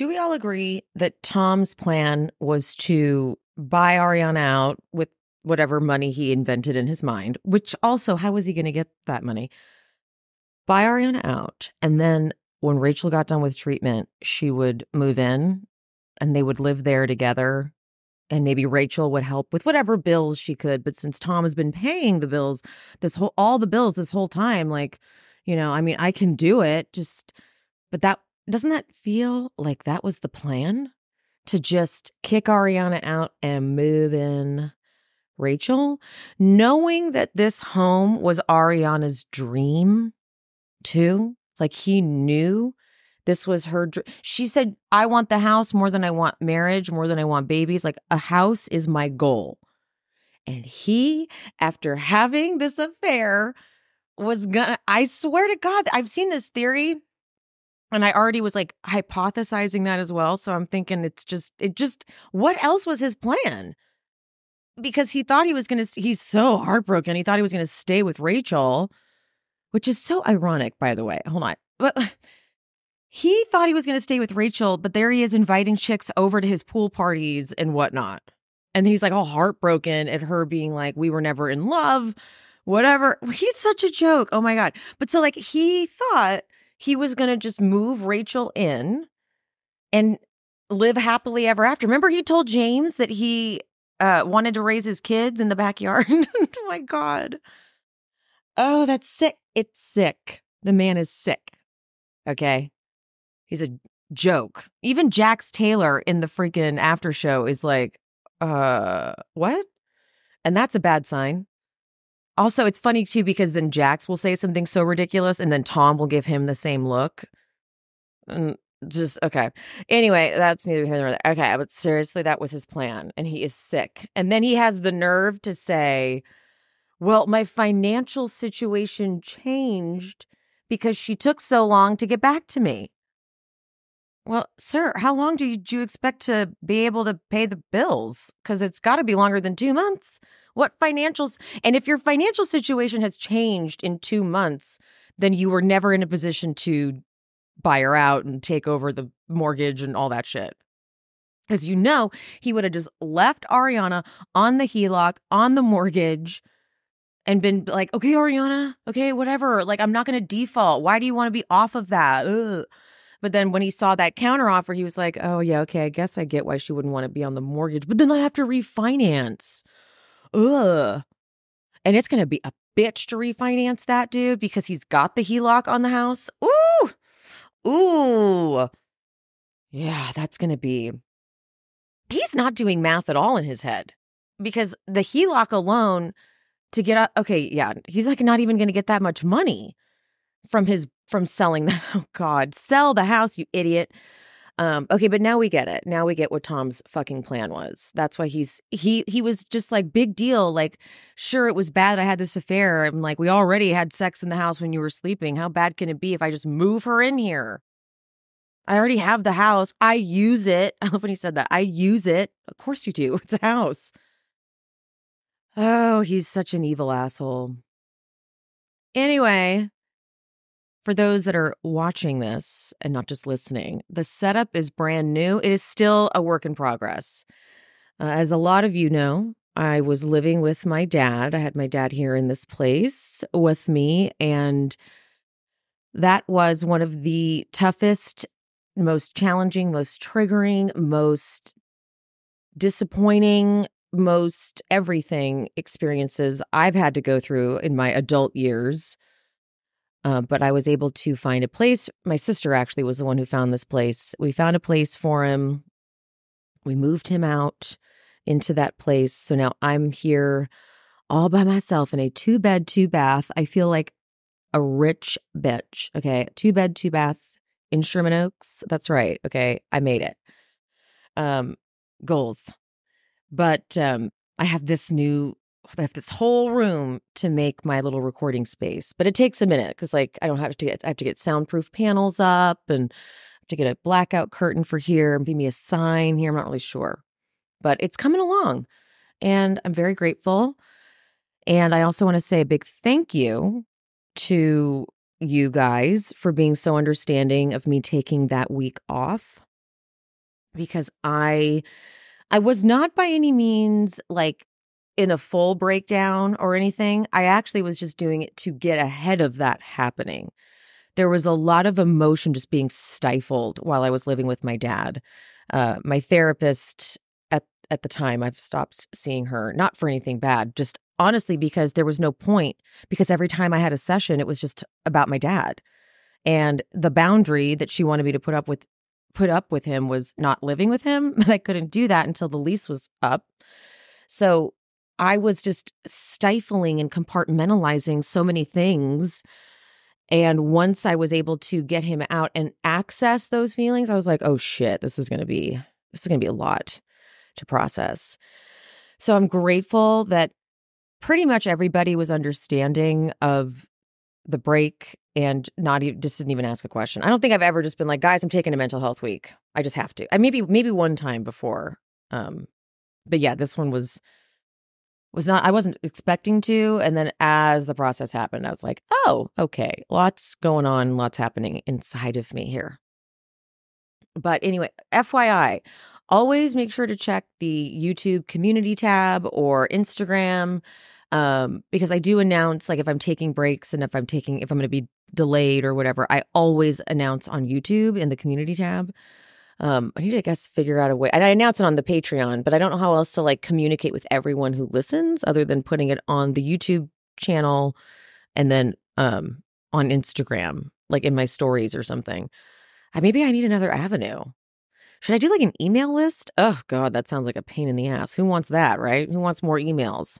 Do we all agree that Tom's plan was to buy Ariana out with whatever money he invented in his mind, which also, how was he going to get that money? Buy Ariana out. And then when Rachel got done with treatment, she would move in and they would live there together. And maybe Rachel would help with whatever bills she could. But since Tom has been paying the bills, all the bills this whole time, like, you know, I mean, I can do it. But that doesn't that feel like that was the plan? To just kick Ariana out and move in Rachel, knowing that this home was Ariana's dream too. Like, he knew this was her dream. She said, I want the house more than I want marriage, more than I want babies. Like, a house is my goal. And he, after having this affair, was gonna, I swear to God, I've seen this theory and I already was like hypothesizing that as well. So I'm thinking it just, what else was his plan? Because he thought he was going to, he's so heartbroken. He thought he was going to stay with Rachel, which is so ironic, by the way. Hold on. But he thought he was going to stay with Rachel, but there he is inviting chicks over to his pool parties and whatnot. And he's like all heartbroken at her being like, we were never in love, whatever. He's such a joke. Oh my God. But so like he thought he was going to just move Rachel in and live happily ever after. Remember he told James that he wanted to raise his kids in the backyard. Oh my God. Oh, that's sick. It's sick. The man is sick. Okay. He's a joke. Even Jax Taylor in the freaking after show is like, what? And that's a bad sign. Also, it's funny too, because then Jax will say something so ridiculous and then Tom will give him the same look. And just, okay. Anyway, that's neither here nor there. Okay, but seriously, that was his plan and he is sick. And then he has the nerve to say, well, my financial situation changed because she took so long to get back to me. Well, sir, how long do you expect to be able to pay the bills? Because it's got to be longer than 2 months. What financials? And if your financial situation has changed in 2 months, then you were never in a position to buy her out and take over the mortgage and all that shit. Because, you know, he would have just left Ariana on the HELOC, on the mortgage, and been like, okay, Ariana, okay, whatever. Like, I'm not going to default. Why do you want to be off of that? Ugh. But then when he saw that counteroffer, he was like, oh, yeah, okay, I guess I get why she wouldn't want to be on the mortgage. But then I have to refinance. Ugh. And it's going to be a bitch to refinance that, dude, because he's got the HELOC on the house. Ooh. Ooh. Yeah, that's going to be. He's not doing math at all in his head because the HELOC alone to get up. Okay, yeah, he's like not even going to get that much money from selling the, oh God, sell the house, you idiot. Okay, but now we get it. Now we get what Tom's fucking plan was. That's why he was just like, big deal. Like, sure, it was bad. I had this affair. I'm like, we already had sex in the house when you were sleeping. How bad can it be if I just move her in here? I already have the house. I use it. I love when he said that. I use it. Of course you do. It's a house. Oh, he's such an evil asshole. Anyway, for those that are watching this and not just listening, the setup is brand new. It is still a work in progress. As a lot of you know, I was living with my dad. I had my dad here in this place with me. And that was one of the toughest, most challenging, most triggering, most disappointing, most everything experiences I've had to go through in my adult years. But I was able to find a place. My sister actually was the one who found this place. We found a place for him. We moved him out into that place. So now I'm here all by myself in a 2-bed, 2-bath. I feel like a rich bitch. Okay. 2-bed, 2-bath in Sherman Oaks. That's right. Okay. I made it. Goals. But I have this whole room to make my little recording space, but it takes a minute because, like, I have to get soundproof panels up and I have to get a blackout curtain for here and give me a sign here. I'm not really sure, but it's coming along and I'm very grateful. And I also want to say a big thank you to you guys for being so understanding of me taking that week off. because I was not by any means like in a full breakdown or anything. I actually was just doing it to get ahead of that happening. There was a lot of emotion just being stifled while I was living with my dad. My therapist at the time, I've stopped seeing her, not for anything bad, just honestly because there was no point, because every time I had a session, it was just about my dad. And the boundary that she wanted me to put up with him was not living with him, but I couldn't do that until the lease was up. So I was just stifling and compartmentalizing so many things. And once I was able to get him out and access those feelings, I was like, oh shit, this is going to be a lot to process. So I'm grateful that pretty much everybody was understanding of the break and just didn't even ask a question. I don't think I've ever just been like, guys, I'm taking a mental health week. I just have to. I maybe one time before. But yeah, this one was not, I wasn't expecting to. And then as the process happened, I was like, oh, okay, lots going on, lots happening inside of me here. But anyway, FYI, always make sure to check the YouTube community tab or Instagram, because I do announce, like, if I'm taking breaks and if I'm going to be delayed or whatever, I always announce on YouTube in the community tab. I need to, I guess, figure out a way. And I announce it on the Patreon, but I don't know how else to like communicate with everyone who listens other than putting it on the YouTube channel and then on Instagram, like in my stories or something. Maybe I need another avenue. Should I do like an email list? Oh, God, that sounds like a pain in the ass. Who wants that, right? Who wants more emails?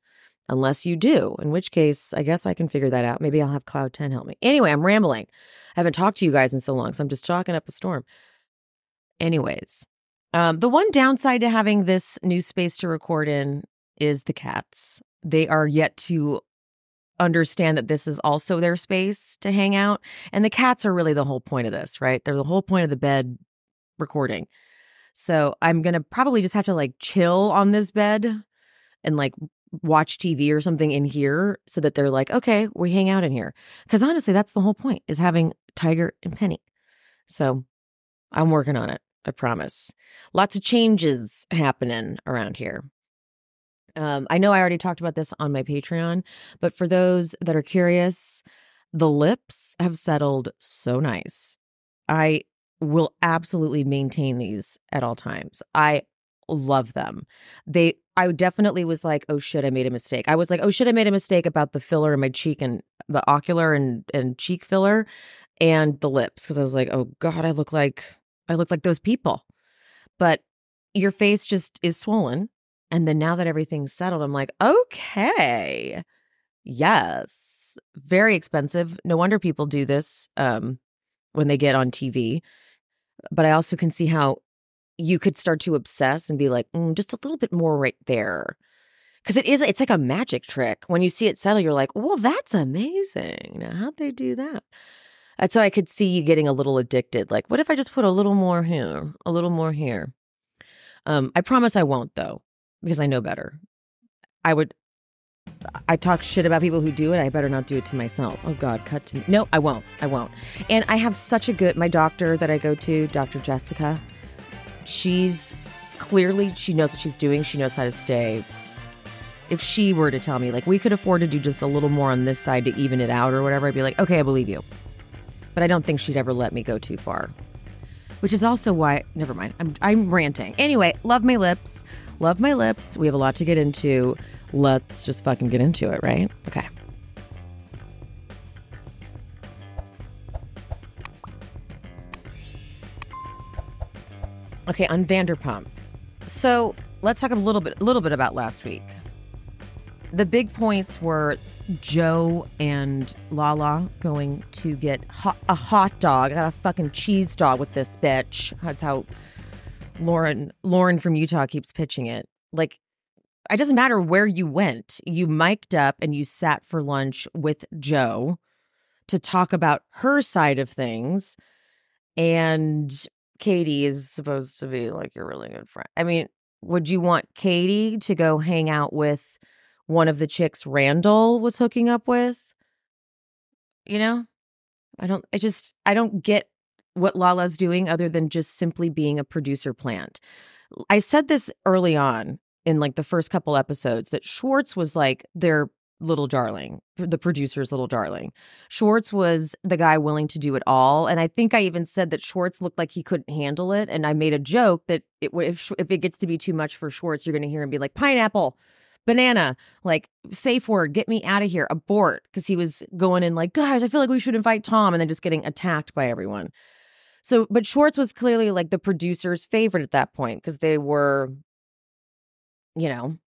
Unless you do, in which case, I guess I can figure that out. Maybe I'll have Cloud10 help me. Anyway, I'm rambling. I haven't talked to you guys in so long, so I'm just chalking up a storm. Anyways, the one downside to having this new space to record in is the cats. They are yet to understand that this is also their space to hang out. And the cats are really the whole point of this, right? They're the whole point of the bed recording. So I'm going to probably just have to like chill on this bed and like watch TV or something in here so that they're like, okay, we hang out in here. Because honestly, that's the whole point, is having Tiger and Penny. So I'm working on it, I promise. Lots of changes happening around here. I know I already talked about this on my Patreon, but for those that are curious, the lips have settled so nice. I will absolutely maintain these at all times. I love them. I definitely was like, oh shit, I made a mistake. I was like, oh shit, I made a mistake about the filler in my cheek and the ocular and cheek filler and the lips, because I was like, oh God, I look like those people. But your face just is swollen. And then now that everything's settled, I'm like, okay, yes. Very expensive. No wonder people do this when they get on TV. But I also can see how you could start to obsess and be like, just a little bit more right there. Because it's like a magic trick. When you see it settle, you're like, well, that's amazing. Now, how'd they do that? And so I could see you getting a little addicted. Like, what if I just put a little more here, a little more here? I promise I won't, though, because I know better. I talk shit about people who do it. I better not do it to myself. Oh God, cut to me. No, I won't. And I have such a good, my doctor that I go to, Dr. Jessica, she knows what she's doing. She knows how to stay. If she were to tell me, like, we could afford to do just a little more on this side to even it out or whatever, I'd be like, okay, I believe you. But I don't think she'd ever let me go too far, which is also why, never mind, I'm ranting. Anyway, love my lips. We have a lot to get into. Let's just fucking get into it, right? Okay. Okay, on Vanderpump. So let's talk a little bit about last week. The big points were Joe and Lala going to get a hot dog. I got a fucking cheese dog with this bitch. That's how Lauren from Utah keeps pitching it. Like, it doesn't matter where you went. You mic'd up and you sat for lunch with Joe to talk about her side of things. And Katie is supposed to be like your really good friend. I mean, would you want Katie to go hang out with one of the chicks Randall was hooking up with? You know, I don't get what Lala's doing other than just simply being a producer plant. I said this early on in like the first couple episodes that Schwartz was like their little darling, the producer's little darling. Schwartz was the guy willing to do it all. And I think I even said that Schwartz looked like he couldn't handle it. And I made a joke that if it gets to be too much for Schwartz, you're going to hear him be like, pineapple, banana, like safe word, get me out of here, abort. Because he was going in like, guys, I feel like we should invite Tom, and then just getting attacked by everyone. So, but Schwartz was clearly like the producer's favorite at that point because they were, you know,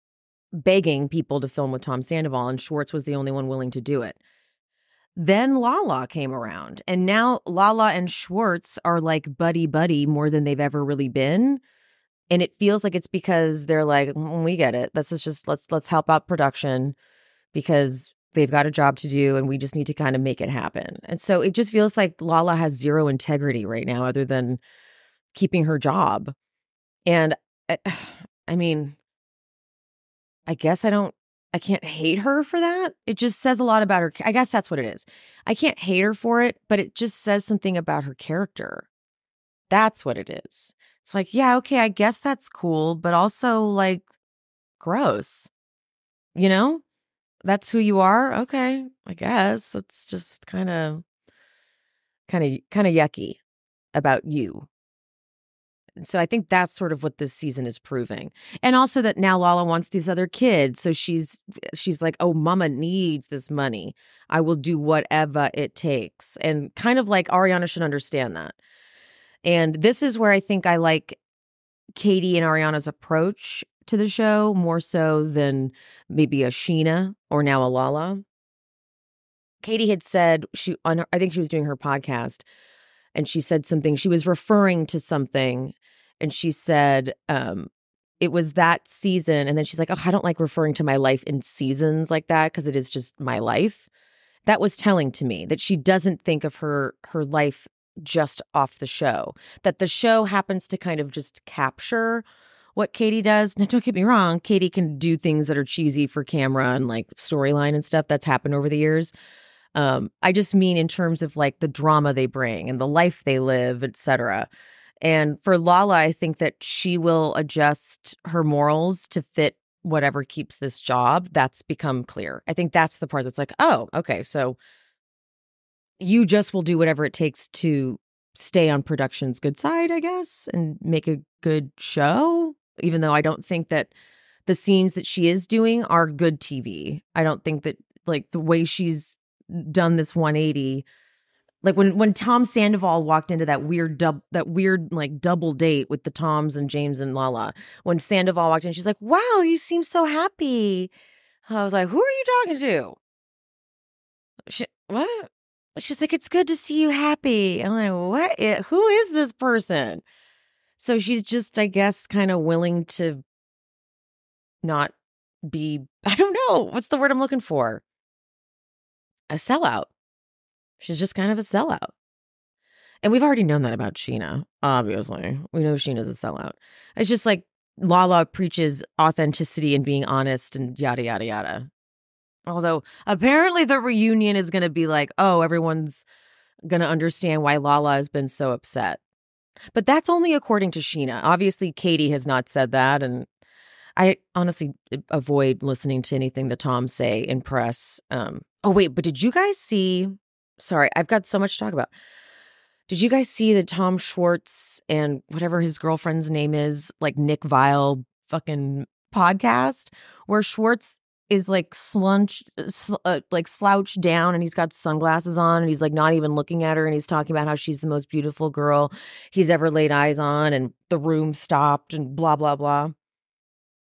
begging people to film with Tom Sandoval, and Schwartz was the only one willing to do it. Then Lala came around, and now Lala and Schwartz are like buddy-buddy more than they've ever really been. And it feels like it's because they're like, we get it. This is just, let's help out production because they've got a job to do and we just need to kind of make it happen. And so it just feels like Lala has zero integrity right now other than keeping her job. And I mean, I guess I can't hate her for that. It just says a lot about her. I guess that's what it is. I can't hate her for it, but it just says something about her character. That's what it is. It's like, yeah, okay, I guess that's cool, but also like gross, you know? That's who you are? Okay, I guess. It's just kind of yucky about you. And so I think that's sort of what this season is proving. And also that now Lala wants these other kids. So she's like, oh, mama needs this money. I will do whatever it takes. And kind of like Ariana should understand that. And this is where I think I like Katie and Ariana's approach to the show more so than maybe a Scheana or now a Lala. Katie had said I think she was doing her podcast, and she said something. She was referring to something, and she said it was that season. And then she's like, "Oh, I don't like referring to my life in seasons like that because it is just my life." That was telling to me that she doesn't think of her life just off the show. That the show happens to kind of just capture what Katie does. Now, don't get me wrong. Katie can do things that are cheesy for camera and like storyline and stuff. That's happened over the years. I just mean in terms of like the drama they bring and the life they live, etc. And for Lala, I think that she will adjust her morals to fit whatever keeps this job. That's become clear. I think that's the part that's like, oh, okay, so you just will do whatever it takes to stay on production's good side, I guess, and make a good show. Even though I don't think that the scenes that she is doing are good TV. I don't think that like the way she's done this 180, like when Tom Sandoval walked into that weird like double date with the Toms and James and Lala, when Sandoval walked in, she's like, wow, you seem so happy. I was like, who are you talking to? What? She's like, it's good to see you happy. I'm like, what? Who is this person? So she's just, I guess, kind of willing to not be, I don't know, what's the word I'm looking for? A sellout. She's just kind of a sellout. And we've already known that about Scheana, obviously. We know Sheena's a sellout. It's just like Lala preaches authenticity and being honest and yada, yada, yada. Although apparently the reunion is going to be like, oh, everyone's going to understand why Lala has been so upset. But that's only according to Scheana. Obviously, Katie has not said that. And I honestly avoid listening to anything the Toms say in press. Oh, wait, but did you guys see? Sorry, I've got so much to talk about. Did you guys see that Tom Schwartz and whatever his girlfriend's name is, like Nick Vile fucking podcast where Schwartz is like slouched down, and he's got sunglasses on, and he's like not even looking at her, and he's talking about how she's the most beautiful girl he's ever laid eyes on, and the room stopped and blah, blah, blah.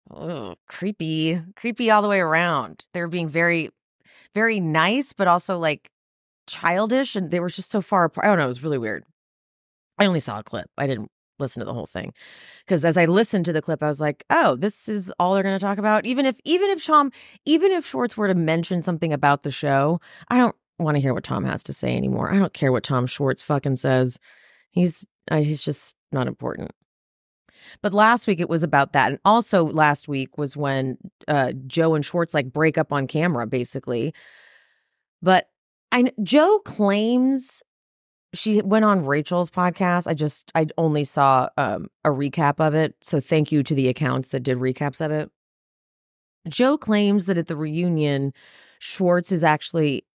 Oh, creepy. Creepy all the way around. They were being very, very nice, but also like childish, and they were just so far apart. I don't know. It was really weird. I only saw a clip. I didn't listen to the whole thing, because as I listened to the clip, I was like, oh, this is all they're going to talk about. Even if Schwartz were to mention something about the show, I don't want to hear what Tom has to say anymore. I don't care what Tom Schwartz fucking says. He's just not important. But last week it was about that. And also last week was when Joe and Schwartz like break up on camera, basically. But Joe claims She went on Rachel's podcast. I only saw a recap of it. So thank you to the accounts that did recaps of it. Joe claims that at the reunion, Schwartz is actually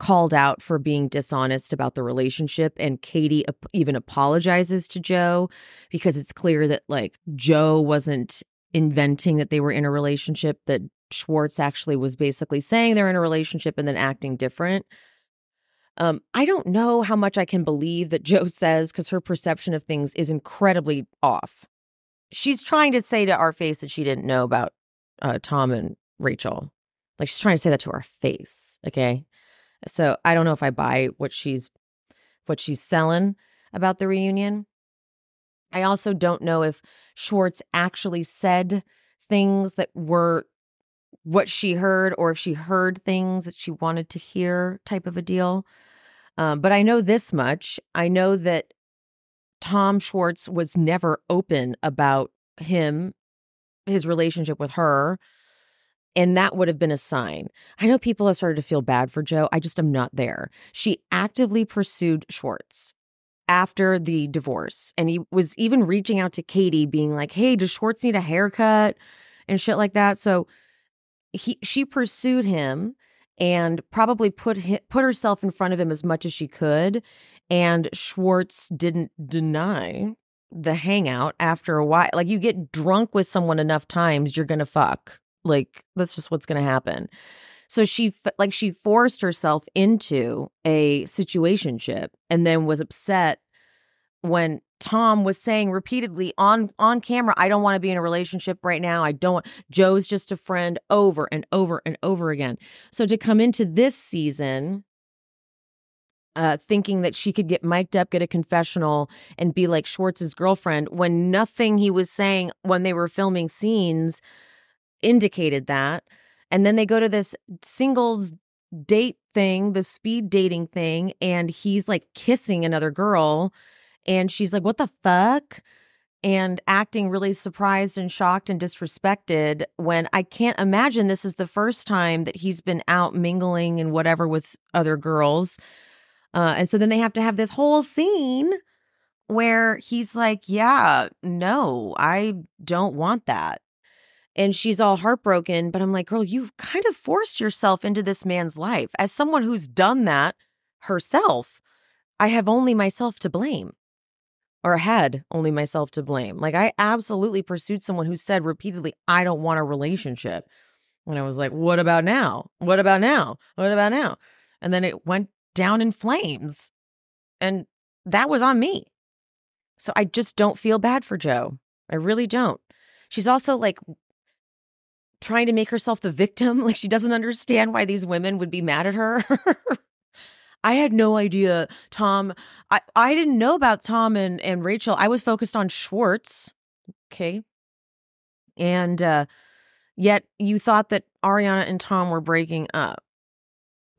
called out for being dishonest about the relationship. And Katie even apologizes to Joe because it's clear that, like, Joe wasn't inventing that they were in a relationship, that Schwartz actually was basically saying they're in a relationship and then acting different. I don't know how much I can believe that Joe says, because her perception of things is incredibly off. She's trying to say to our face that she didn't know about Tom and Rachel. Like, she's trying to say that to our face, okay? So I don't know if I buy what she's selling about the reunion. I also don't know if Schwartz actually said things that were what she heard, or if she heard things that she wanted to hear, type of a deal. But I know this much. I know that Tom Schwartz was never open about his relationship with her. And that would have been a sign. I know people have started to feel bad for Joe. I just am not there. She actively pursued Schwartz after the divorce. And he was even reaching out to Katie being like, hey, does Schwartz need a haircut and shit like that? So she pursued him and probably put herself in front of him as much as she could. And Schwartz didn't deny the hangout after a while. Like, you get drunk with someone enough times, you're going to fuck. Like, that's just what's going to happen. So she forced herself into a situationship and then was upset when Tom was saying repeatedly on camera, I don't want to be in a relationship right now. I don't. Joe's just a friend, over and over and over again. So to come into this season thinking that she could get mic'd up, get a confessional, and be like Schwartz's girlfriend when nothing he was saying when they were filming scenes indicated that. And then they go to this singles date thing, the speed dating thing, and he's like kissing another girl and she's like, what the fuck? And acting really surprised and shocked and disrespected when I can't imagine this is the first time that he's been out mingling and whatever with other girls. And so then they have to have this whole scene where he's like, yeah, no, I don't want that. And she's all heartbroken, but I'm like, girl, you've kind of forced yourself into this man's life. As someone who's done that herself, I have only myself to blame, or had only myself to blame. Like, I absolutely pursued someone who said repeatedly, I don't want a relationship. And I was like, what about now? What about now? What about now? And then it went down in flames. And that was on me. So I just don't feel bad for Joe. I really don't. She's also like trying to make herself the victim. Like, she doesn't understand why these women would be mad at her. I had no idea, Tom. I didn't know about Tom and Rachel. I was focused on Schwartz. Okay. And yet you thought that Ariana and Tom were breaking up.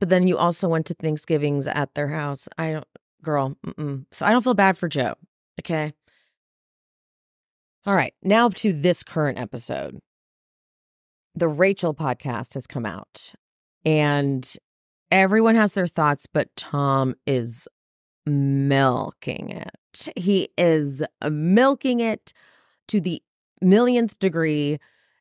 But then you also went to Thanksgivings at their house. I don't, girl. Mm-mm. So I don't feel bad for Joe. Okay. All right. Now to this current episode. The Rachel podcast has come out and everyone has their thoughts, but Tom is milking it. He is milking it to the millionth degree,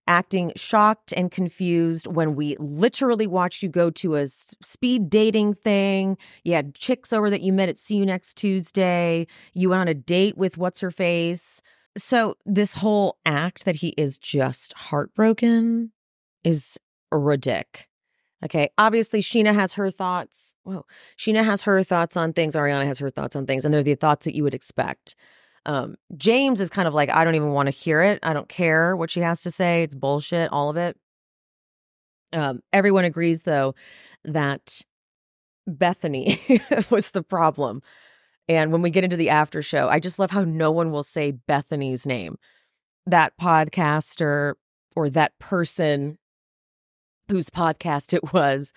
acting shocked and confused when we literally watched you go to a speed dating thing. You had chicks over that you met at See You Next Tuesday. You went on a date with What's-Her-Face. So this whole act that he is just heartbroken is ridiculous. Okay, obviously Scheana has her thoughts. Whoa, Scheana has her thoughts on things. Ariana has her thoughts on things, and they're the thoughts that you would expect. James is kind of like, I don't even want to hear it. I don't care what she has to say. It's bullshit, all of it. Everyone agrees, though, that Bethenny was the problem. And when we get into the after show, I just love how no one will say Bethenny's name. That podcaster, or that person whose podcast it was,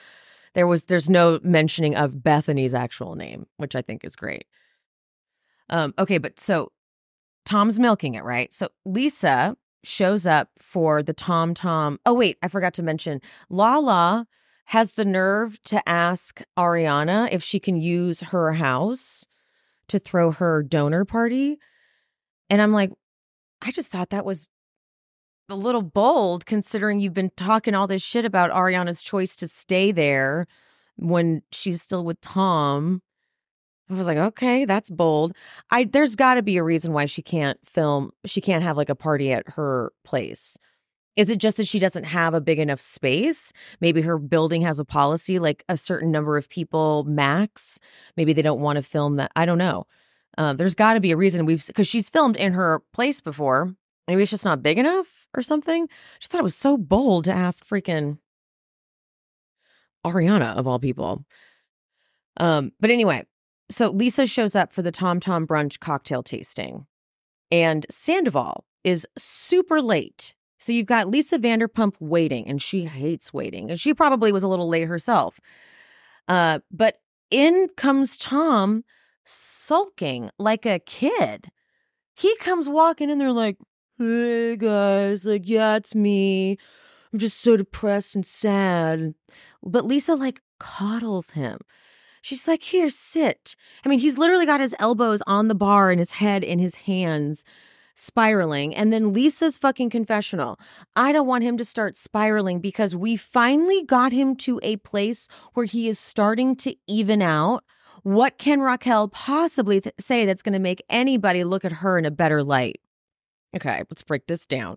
there's no mentioning of Bethenny's actual name, which I think is great. Okay, but so Tom's milking it, right? So Lisa shows up for the Tom. Oh, wait, I forgot to mention Lala has the nerve to ask Ariana if she can use her house. to throw her donor party. And I'm like, I just thought that was a little bold considering you've been talking all this shit about Ariana's choice to stay there when she's still with Tom. I was like, okay, that's bold. There's got to be a reason why she can't film. She can't have like a party at her place. Is it just that she doesn't have a big enough space? Maybe her building has a policy, like a certain number of people max. Maybe they don't want to film that. I don't know. There's got to be a reason because she's filmed in her place before. Maybe it's just not big enough or something. Just thought it was so bold to ask freaking Ariana of all people. But anyway. So Lisa shows up for the Tom Tom brunch cocktail tasting, and Sandoval is super late. So you've got Lisa Vanderpump waiting, and she hates waiting, and she probably was a little late herself. But in comes Tom sulking like a kid. He comes walking in there like, hey, guys, like, yeah, it's me. I'm just so depressed and sad. But Lisa, like, coddles him. She's like, here, sit. I mean, he's literally got his elbows on the bar and his head in his hands spiraling. And then Lisa's fucking confessional. I don't want him to start spiraling because we finally got him to a place where he is starting to even out. What can Raquel possibly say that's going to make anybody look at her in a better light? Okay, let's break this down.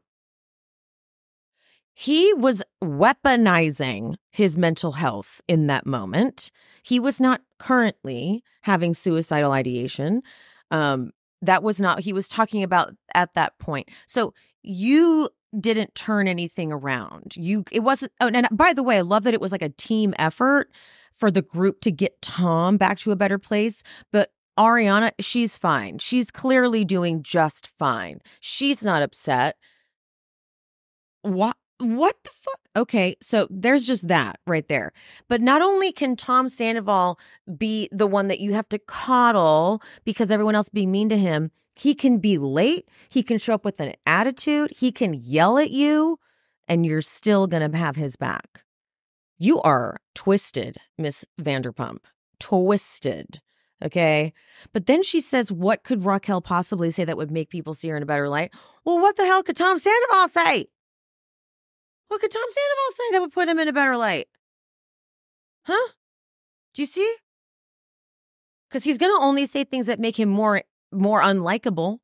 He was weaponizing his mental health in that moment. He was not currently having suicidal ideation. That was not, he was talking about at that point. So you didn't turn anything around. It wasn't, oh, and by the way, I love that it was like a team effort for the group to get Tom back to a better place. But Ariana, she's fine. She's clearly doing just fine. She's not upset. What the fuck? Okay, so there's just that right there. But not only can Tom Sandoval be the one that you have to coddle because everyone else being mean to him, he can be late. He can show up with an attitude. He can yell at you, and you're still going to have his back. You are twisted, Miss Vanderpump. Twisted. Okay. But then she says, what could Raquel possibly say that would make people see her in a better light? Well, what the hell could Tom Sandoval say? What could Tom Sandoval say that would put him in a better light? Huh? Do you see? Because he's going to only say things that make him more unlikable.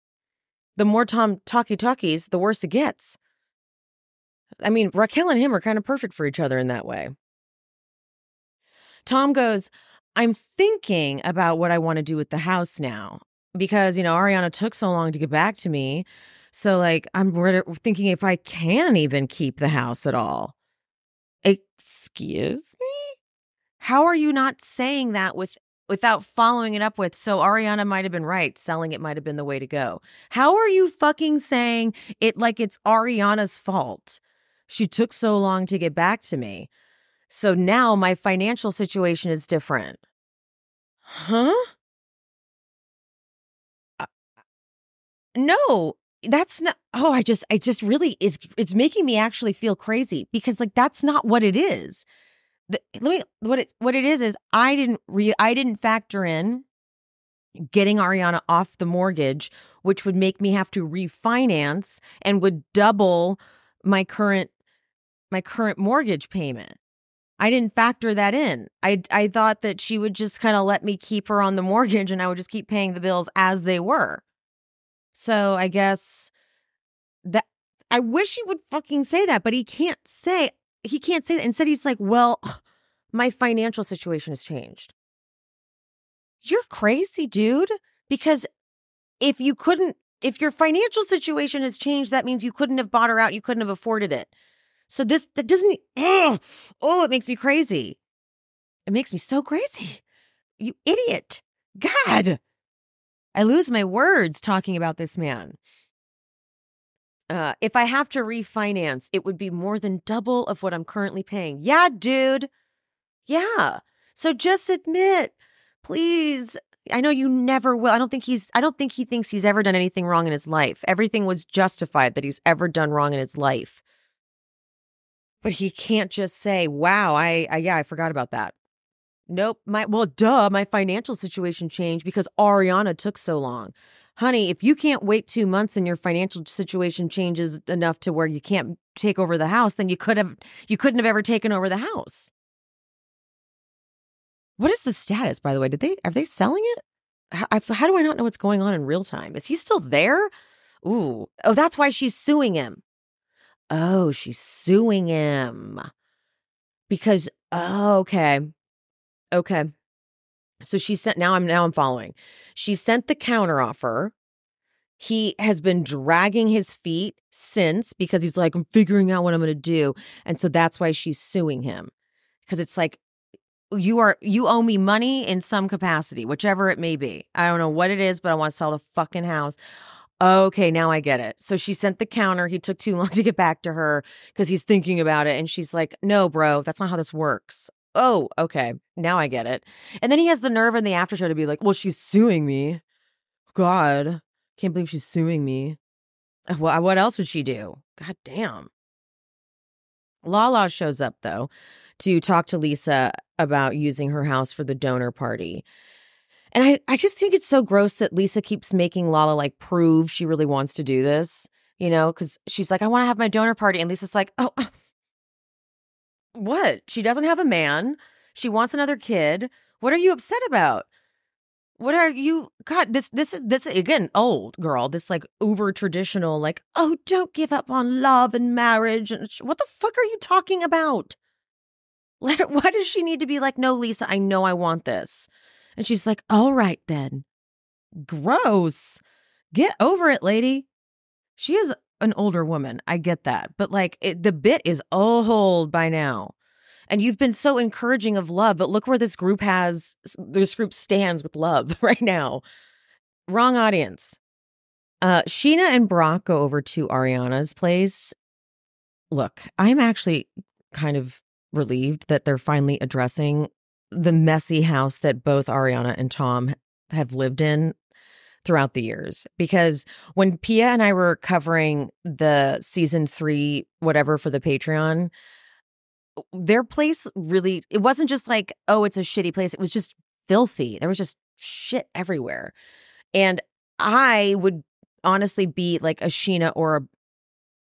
The more Tom talkies, the worse it gets. I mean, Raquel and him are kind of perfect for each other in that way. Tom goes, I'm thinking about what I want to do with the house now. Because, you know, Ariana took so long to get back to me. So, like, I'm thinking if I can even keep the house at all. Excuse me? How are you not saying that without following it up with, so Ariana might have been right, selling it might have been the way to go. How are you fucking saying it like it's Ariana's fault? She took so long to get back to me. So now my financial situation is different. Huh? No. That's not, oh, it just really is, it's making me actually feel crazy because like, that's not what it is. What it is, I didn't factor in getting Ariana off the mortgage, which would make me have to refinance and would double my current mortgage payment. I didn't factor that in. I thought that she would just kind of let me keep her on the mortgage and I would just keep paying the bills as they were. So I guess that I wish he would fucking say that, but he can't say that. Instead, he's like, well, my financial situation has changed. You're crazy, dude, because if your financial situation has changed, that means you couldn't have bought her out. You couldn't have afforded it. So that doesn't, oh, it makes me crazy. It makes me so crazy. You idiot. God. I lose my words talking about this man. If I have to refinance, it would be more than double of what I'm currently paying. Yeah, dude. Yeah. So just admit, please. I know you never will. I don't think he thinks he's ever done anything wrong in his life. Everything was justified that he's ever done wrong in his life. But he can't just say, wow, I forgot about that. Nope. My financial situation changed because Ariana took so long. Honey, if you can't wait 2 months and your financial situation changes enough to where you can't take over the house, then you couldn't have ever taken over the house. What is the status, by the way? Are they selling it? How do I not know what's going on in real time? Is he still there? Ooh. Oh, that's why she's suing him. Oh, she's suing him. Because, oh, okay. Okay. So she sent, now I'm following. She sent the counteroffer. He has been dragging his feet since because he's like, I'm figuring out what I'm going to do. And so that's why she's suing him. Because it's like, you owe me money in some capacity, whichever it may be. I don't know what it is, but I want to sell the fucking house. Okay, now I get it. So she sent the counter. He took too long to get back to her because he's thinking about it. And she's like, no, bro, that's not how this works. Oh, okay. Now I get it. And then he has the nerve in the after show to be like, well, she's suing me. God, can't believe she's suing me. Well, what else would she do? God damn. Lala shows up, though, to talk to Lisa about using her house for the donor party. And I just think it's so gross that Lisa keeps making Lala, like, prove she really wants to do this, you know, because she's like, I want to have my donor party. And Lisa's like, oh, what? She doesn't have a man. She wants another kid. What are you upset about? What are you? God, this again, old girl, this like uber traditional, like, oh, don't give up on love and marriage. And what the fuck are you talking about? Why does she need to be like, no, Lisa, I know I want this. And she's like, all right, then. Gross. Get over it, lady. She is an older woman. I get that. But like the bit is old by now. And you've been so encouraging of love. But look where this group stands with love right now. Wrong audience. Scheana and Brock go over to Ariana's place. Look, I'm actually kind of relieved that they're finally addressing the messy house that both Ariana and Tom have lived in throughout the years. Because when Pia and I were covering the season 3, whatever, for the Patreon, their place really, it wasn't just like, oh, it's a shitty place. It was just filthy. There was just shit everywhere. And I would honestly be like a Scheana or a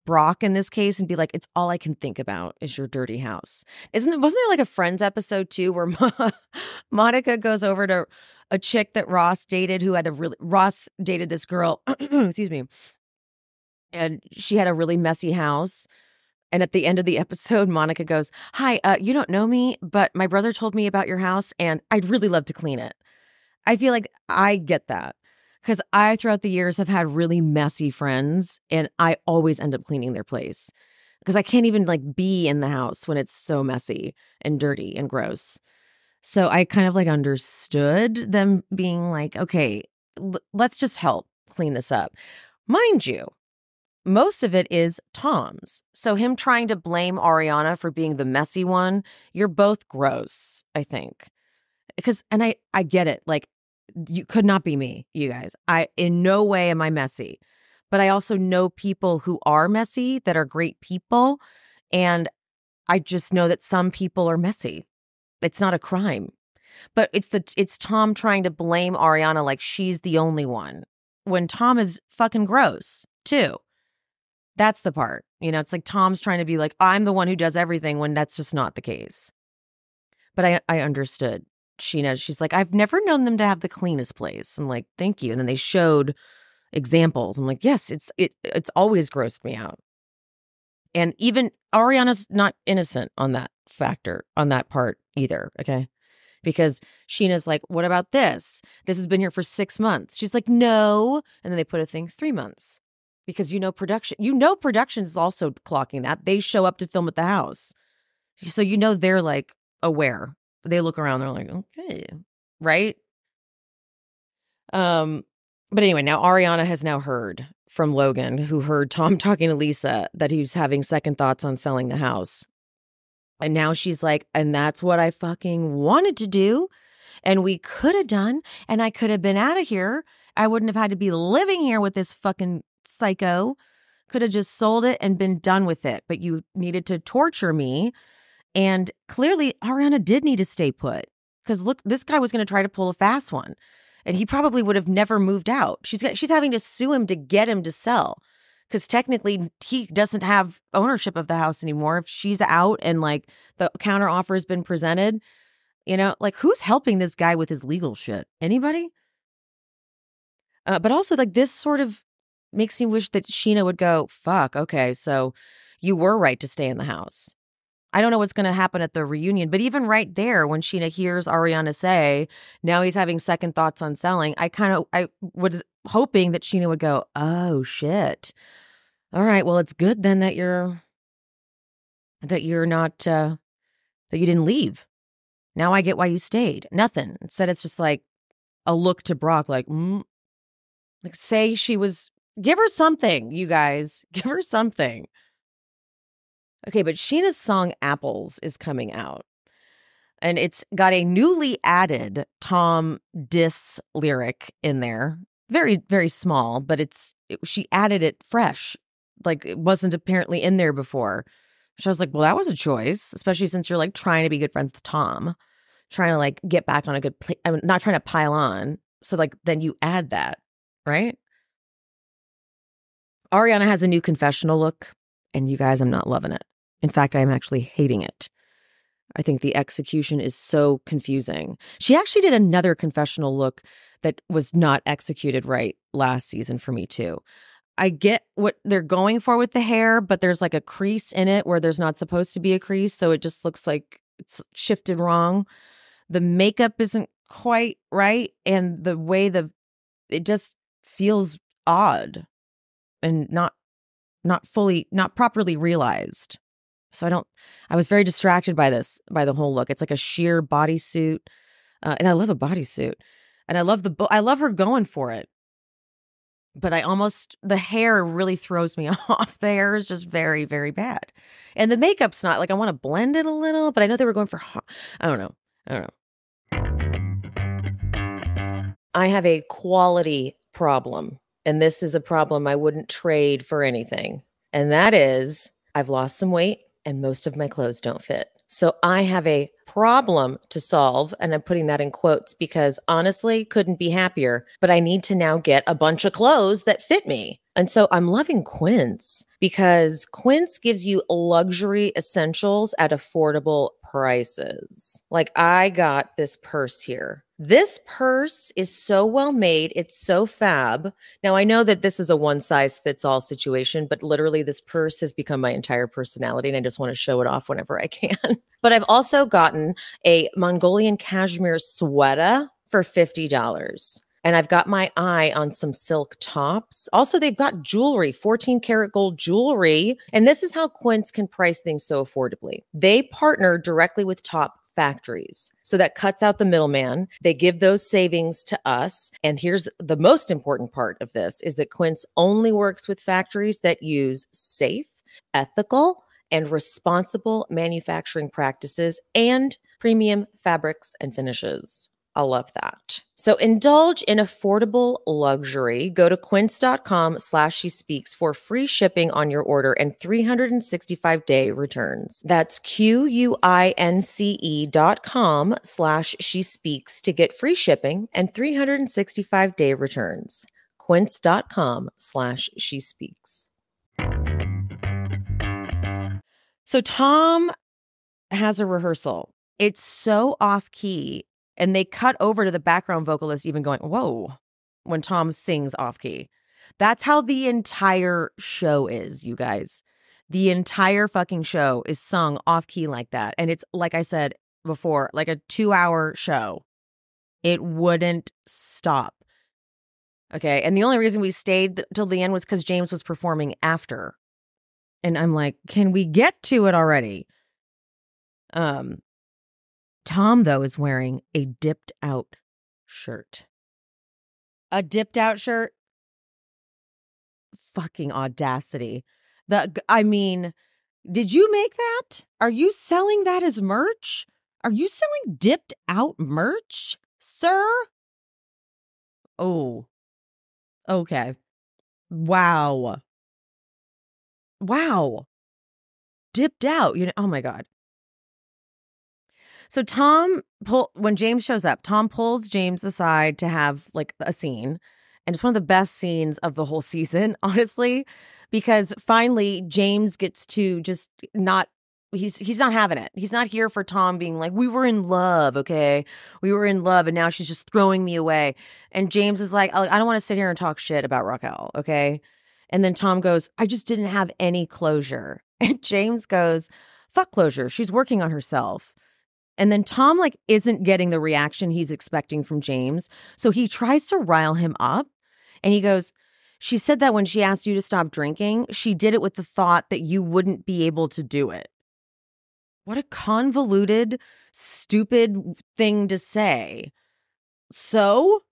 Brock in this case and be like, it's all I can think about is your dirty house. Wasn't there like a Friends episode too where Monica goes over to a chick that Ross dated Ross dated this girl, excuse me, and she had a really messy house. And at the end of the episode, Monica goes, hi, you don't know me, but my brother told me about your house and I'd really love to clean it. I feel like I get that. Because I, throughout the years, have had really messy friends, and I always end up cleaning their place. Because I can't even, like, be in the house when it's so messy and dirty and gross. So I kind of, like, understood them being like, okay, let's just help clean this up. Mind you, most of it is Tom's. So him trying to blame Ariana for being the messy one, you're both gross, I think. Because, and I get it, like, you could not be me, you guys. I, in no way am I messy, but I also know people who are messy that are great people. And I just know that some people are messy. It's not a crime, but it's Tom trying to blame Ariana like she's the only one when Tom is fucking gross too. That's the part, you know, it's like Tom's trying to be like, I'm the one who does everything when that's just not the case. But I understood. Scheana, she's like, I've never known them to have the cleanest place. I'm like, thank you. And then they showed examples. I'm like, yes, it's always grossed me out. And even Ariana's not innocent on that factor, on that part either. Okay. Because Sheena's like, what about this? This has been here for 6 months. She's like, no. And then they put a thing 3 months because, production is also clocking that. They show up to film at the house. So, they're like aware. They look around, they're like, okay, right? But anyway, now Ariana has now heard from Logan, who heard Tom talking to Lisa, that he was having second thoughts on selling the house. And now she's like, and that's what I fucking wanted to do. And we could have done, and I could have been out of here. I wouldn't have had to be living here with this fucking psycho. Could have just sold it and been done with it. But you needed to torture me. And clearly, Ariana did need to stay put. Because look, this guy was going to try to pull a fast one, and he probably would have never moved out. She's having to sue him to get him to sell, because technically he doesn't have ownership of the house anymore. If she's out and like the counter offer has been presented, you know, like who's helping this guy with his legal shit? Anybody? But also like this sort of makes me wish that Scheana would go, fuck, okay, so you were right to stay in the house. I don't know what's going to happen at the reunion, but even right there when Scheana hears Ariana say, now he's having second thoughts on selling, I was hoping that Scheana would go, oh shit. All right, well, it's good then that you're not, that you didn't leave. Now I get why you stayed. Nothing. Instead, it's just like a look to Brock, like, like say she was, give her something, you guys, give her something. Okay, but Sheena's song Apples is coming out, and it's got a newly added Tom diss lyric in there. Very, very small, but she added it fresh. Like it wasn't apparently in there before. Which I was like, well, that was a choice, especially since you're like trying to be good friends with Tom, trying to like get back on a good place. I'm not trying to pile on. So like then you add that, right? Ariana has a new confessional look, and you guys, I'm not loving it. In fact, I'm actually hating it. I think the execution is so confusing. She actually did another confessional look that was not executed right last season for me, too. I get what they're going for with the hair, but there's like a crease in it where there's not supposed to be a crease, so it just looks like it's shifted wrong. The makeup isn't quite right, and the way it just feels odd and not properly realized. So I was very distracted by this, by the whole look. It's like a sheer bodysuit. And I love a bodysuit. And I love her going for it. But the hair really throws me off. The hair is just very, very bad. And the makeup's not, like, I want to blend it a little, but I know they were going for, I don't know. I have a quality problem. And this is a problem I wouldn't trade for anything. And that is, I've lost some weight and most of my clothes don't fit. So I have a problem to solve. And I'm putting that in quotes because honestly, couldn't be happier. But I need to now get a bunch of clothes that fit me. And so I'm loving Quince because Quince gives you luxury essentials at affordable prices. Like I got this purse here. This purse is so well made. It's so fab. Now, I know that this is a one-size-fits-all situation, but literally this purse has become my entire personality, and I just want to show it off whenever I can. But I've also gotten a Mongolian cashmere sweater for $50. And I've got my eye on some silk tops. Also, they've got jewelry, 14-karat gold jewelry. And this is how Quince can price things so affordably. They partner directly with top factories. So that cuts out the middleman. They give those savings to us. And here's the most important part of this is that Quince only works with factories that use safe, ethical, and responsible manufacturing practices and premium fabrics and finishes. I love that. So indulge in affordable luxury. Go to quince.com/she speaks for free shipping on your order and 365-day returns. That's quince.com/she speaks to get free shipping and 365-day returns. Quince.com/she speaks. So Tom has a rehearsal. It's so off key. And they cut over to the background vocalist even going, whoa, when Tom sings off key. That's how the entire show is, you guys. The entire fucking show is sung off key like that. And it's, like I said before, like a 2-hour show. It wouldn't stop. Okay. And the only reason we stayed till the end was because James was performing after. And I'm like, can we get to it already? Tom, though, is wearing a dipped-out shirt. A dipped-out shirt? Fucking audacity. I mean, did you make that? Are you selling that as merch? Are you selling dipped-out merch, sir? Oh. Okay. Wow. Wow. Dipped out. You know, oh, my God. So when James shows up, Tom pulls James aside to have like a scene. And it's one of the best scenes of the whole season, honestly, because finally James gets to just not, he's not having it. He's not here for Tom being like, we were in love, okay? We were in love and now she's just throwing me away. And James is like, I don't want to sit here and talk shit about Raquel, okay? And then Tom goes, I just didn't have any closure. And James goes, fuck closure. She's working on herself. And then Tom like isn't getting the reaction he's expecting from James. So he tries to rile him up. And he goes, she said that when she asked you to stop drinking, she did it with the thought that you wouldn't be able to do it. What a convoluted, stupid thing to say. So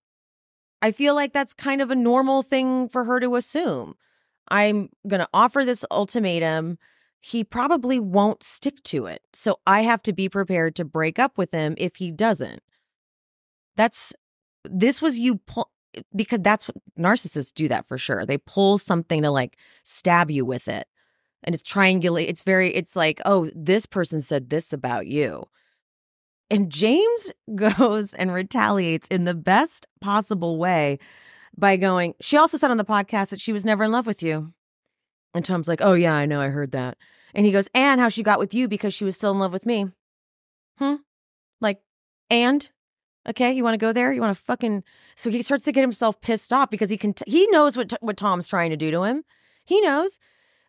I feel like that's kind of a normal thing for her to assume. I'm going to offer this ultimatum. He probably won't stick to it. So I have to be prepared to break up with him if he doesn't. Because that's what narcissists do, that for sure. They pull something to like stab you with it. And it's triangulate. It's like, oh, this person said this about you. And James goes and retaliates in the best possible way by going, she also said on the podcast that she was never in love with you. And Tom's like, oh, yeah, I know. I heard that. And he goes, and how she got with you because she was still in love with me. Like, and? Okay, you want to go there? You want to fucking... So he starts to get himself pissed off because he knows what Tom's trying to do to him. He knows.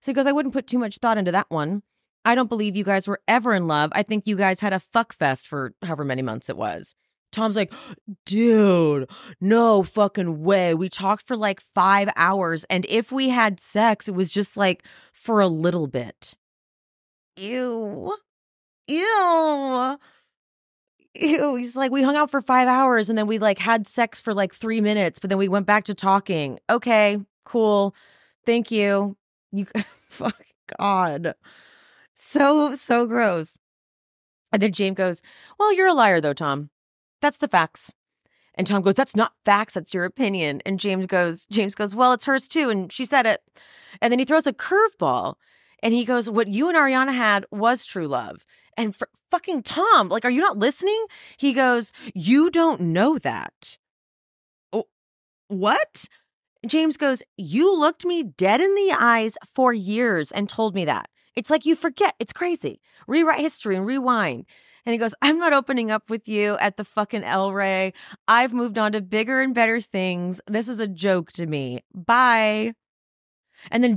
So he goes, I wouldn't put too much thought into that one. I don't believe you guys were ever in love. I think you guys had a fuck fest for however many months it was. Tom's like, dude, no fucking way. We talked for like 5 hours. And if we had sex, it was just like for a little bit. Ew. Ew. Ew, he's like, we hung out for 5 hours and then we like had sex for like 3 minutes, but then we went back to talking. Okay, cool. Thank you. Fuck, God. So gross. And then James goes, well, you're a liar though, Tom. That's the facts. And Tom goes, that's not facts. That's your opinion. And James goes, well, it's hers too. And she said it. And then he throws a curveball and he goes, what you and Ariana had was true love. And for fucking Tom, like, are you not listening? He goes, you don't know that. Oh, what? James goes, you looked me dead in the eyes for years and told me that. It's like you forget. It's crazy. Rewrite history and rewind. And he goes, I'm not opening up with you at the fucking El Rey. I've moved on to bigger and better things. This is a joke to me. Bye. And then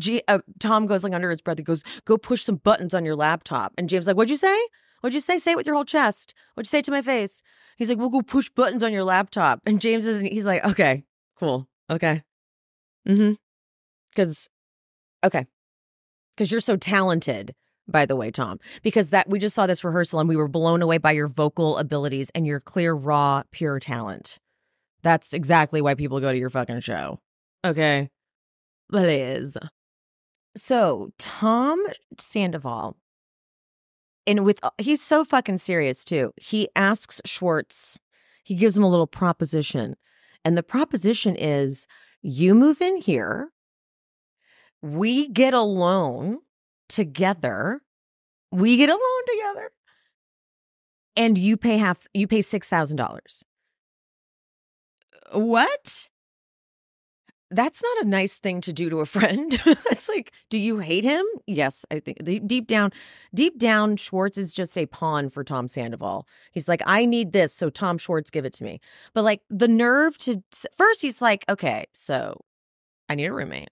Tom goes like under his breath. He goes, go push some buttons on your laptop. And James like, what'd you say? What'd you say? Say it with your whole chest. What'd you say to my face? He's like, well, go push buttons on your laptop. And James isn't. He's like, okay, cool. Okay. Because you're so talented, by the way, Tom, because that we just saw this rehearsal and we were blown away by your vocal abilities and your clear, raw, pure talent. That's exactly why people go to your fucking show. Okay. Please. So Tom Sandoval, he's so fucking serious too. He asks Schwartz, he gives him a little proposition. And the proposition is, you move in here, we get a loan together, and you pay $6,000. What? That's not a nice thing to do to a friend. It's like, do you hate him? Yes, I think deep down, Schwartz is just a pawn for Tom Sandoval. He's like, I need this, so Tom Schwartz, give it to me. But like the nerve to first, he's like, okay, so I need a roommate,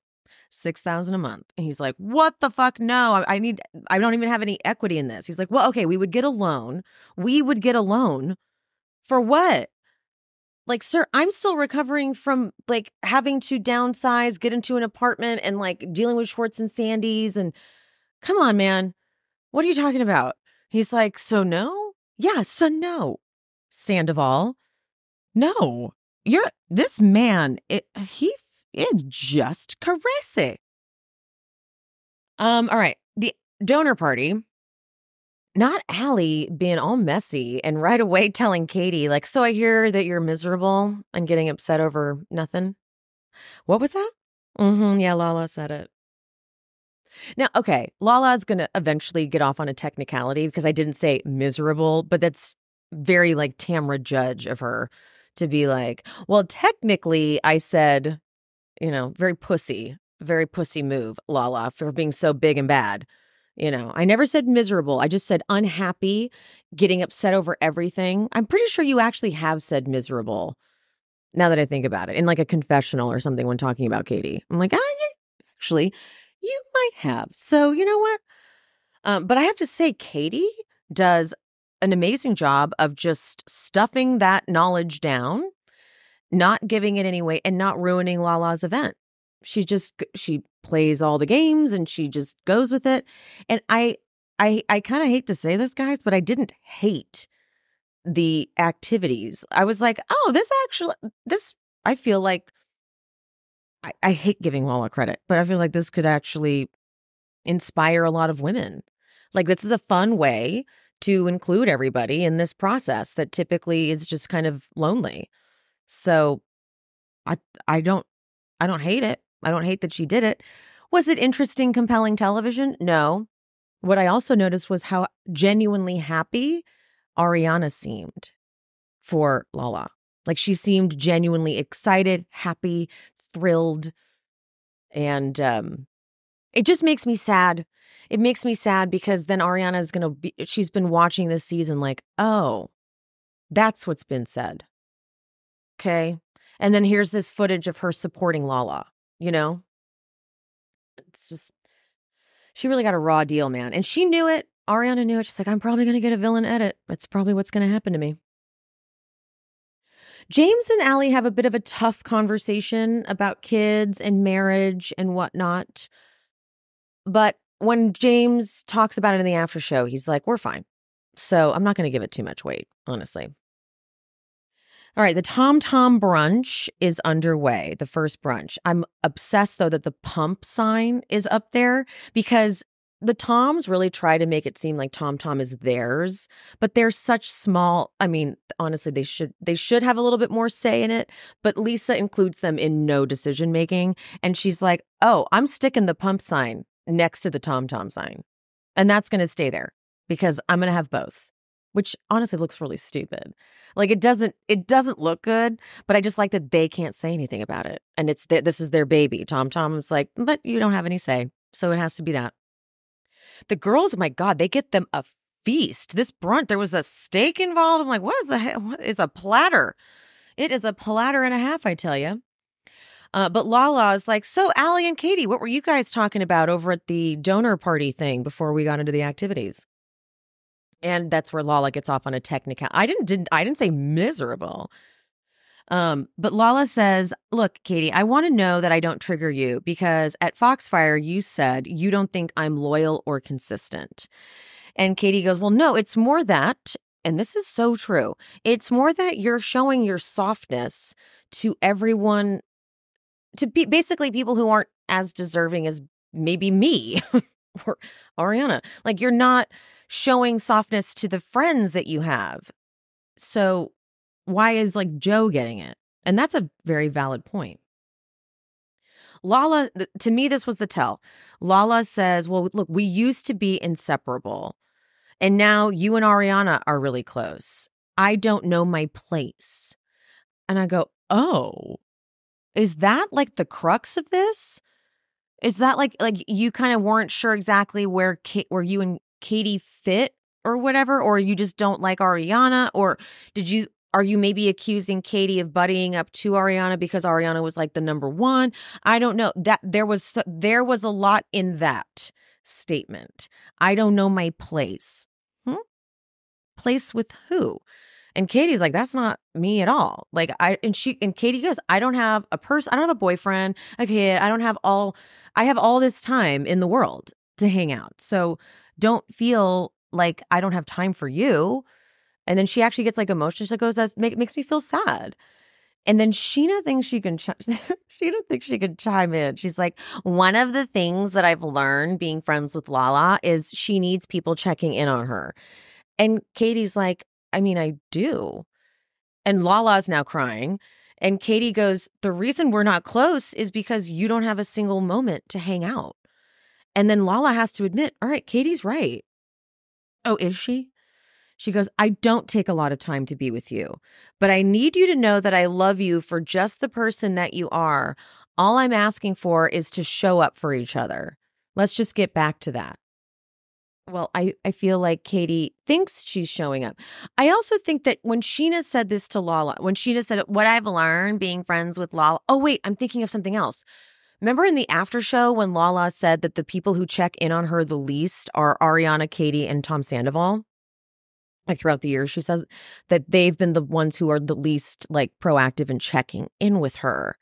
$6,000 a month, and he's like, what the fuck? No, I don't even have any equity in this. He's like, well, okay, we would get a loan for what? Like, sir, I'm still recovering from, like, having to downsize, get into an apartment, and, like, dealing with Schwartz and Sandy's. And come on, man. What are you talking about? He's like, so no? Yeah, so no. Sandoval. No. This man, he is just caressing. All right. The donor party. Not Allie being all messy and right away telling Katie, like, so I hear that you're miserable and getting upset over nothing. What was that? Yeah, Lala said it. Now, okay, Lala's going to eventually get off on a technicality because I didn't say miserable, but that's very like Tamra Judge of her to be like, well, technically I said, you know, very pussy move, Lala, for being so big and bad. You know, I never said miserable. I just said unhappy, getting upset over everything. I'm pretty sure you actually have said miserable, now that I think about it, in like a confessional or something when talking about Katie. I'm like, actually, you might have. So you know what? But I have to say, Katie does an amazing job of just stuffing that knowledge down, not giving it any weight, and not ruining Lala's event. She plays all the games and she just goes with it. And I kind of hate to say this, guys, but I didn't hate the activities. I was like, oh, I feel like I hate giving Lala credit, but I feel like this could actually inspire a lot of women. Like, this is a fun way to include everybody in this process that typically is just kind of lonely. So I don't hate it. I don't hate that she did it. Was it interesting, compelling television? No. What I also noticed was how genuinely happy Ariana seemed for Lala. Like, she seemed genuinely excited, happy, thrilled. And it just makes me sad. It makes me sad because then Ariana is going to be, she's been watching this season like, oh, that's what's been said. Okay. And then here's this footage of her supporting Lala, you know? It's just, she really got a raw deal, man. And she knew it. Ariana knew it. She's like, I'm probably going to get a villain edit. That's probably what's going to happen to me. James and Allie have a bit of a tough conversation about kids and marriage and whatnot. But when James talks about it in the after show, he's like, we're fine. So I'm not going to give it too much weight, honestly. All right, the Tom Tom brunch is underway, the first brunch. I'm obsessed, though, that the pump sign is up there because the Toms really try to make it seem like Tom Tom is theirs, but they're such small. I mean, honestly, they should have a little bit more say in it, but Lisa includes them in no decision making. And she's like, oh, I'm sticking the pump sign next to the Tom Tom sign. And that's going to stay there because I'm going to have both. Which honestly looks really stupid. Like, it doesn't look good, but I just like that they can't say anything about it. And this is their baby. Tom Tom's like, but you don't have any say. So it has to be that. The girls, my God, they get them a feast. This brunch, there was a steak involved. I'm like, what is a platter? It is a platter and a half, I tell you. But Lala is like, so Allie and Katie, what were you guys talking about over at the donor party thing before we got into the activities? And that's where Lala gets off on a technical. I didn't say miserable. But Lala says, look, Katie, I want to know that I don't trigger you because at Foxfire, you said you don't think I'm loyal or consistent. And Katie goes, well, no, it's more that, and this is so true, it's more that you're showing your softness to everyone, to be basically people who aren't as deserving as maybe me or Ariana. Like, you're not showing softness to the friends that you have. So why is like Joe getting it? And that's a very valid point. Lala, to me, this was the tell. Lala says, well, look, we used to be inseparable. And now you and Ariana are really close. I don't know my place. And I go, oh, is that like the crux of this? Is that like you kind of weren't sure exactly where you and Katie fit or whatever, or you just don't like Ariana, or are you maybe accusing Katie of buddying up to Ariana because Ariana was like the number one? I don't know. That there was a lot in that statement. I don't know my place. Place with who? And Katie's like, that's not me at all. Like, Katie goes, I don't have a person, I don't have a boyfriend, a kid, I have all this time in the world to hang out. So don't feel like I don't have time for you. And then she actually gets like emotional. She goes, that makes me feel sad. And then Scheana thinks she can chime in. She's like, one of the things that I've learned being friends with Lala is she needs people checking in on her. And Katie's like, I mean, I do. And Lala's now crying. And Katie goes, the reason we're not close is because you don't have a single moment to hang out. And then Lala has to admit, all right, Katie's right. Oh, is she? She goes, I don't take a lot of time to be with you, but I need you to know that I love you for just the person that you are. All I'm asking for is to show up for each other. Let's just get back to that. Well, I feel like Katie thinks she's showing up. I also think that when Scheana said this to Lala, when Scheana said, what I've learned being friends with Lala. Oh, wait, I'm thinking of something else. Remember in the after show when Lala said that the people who check in on her the least are Ariana, Katie, and Tom Sandoval? Like throughout the years, she says that they've been the ones who are the least like proactive in checking in with her.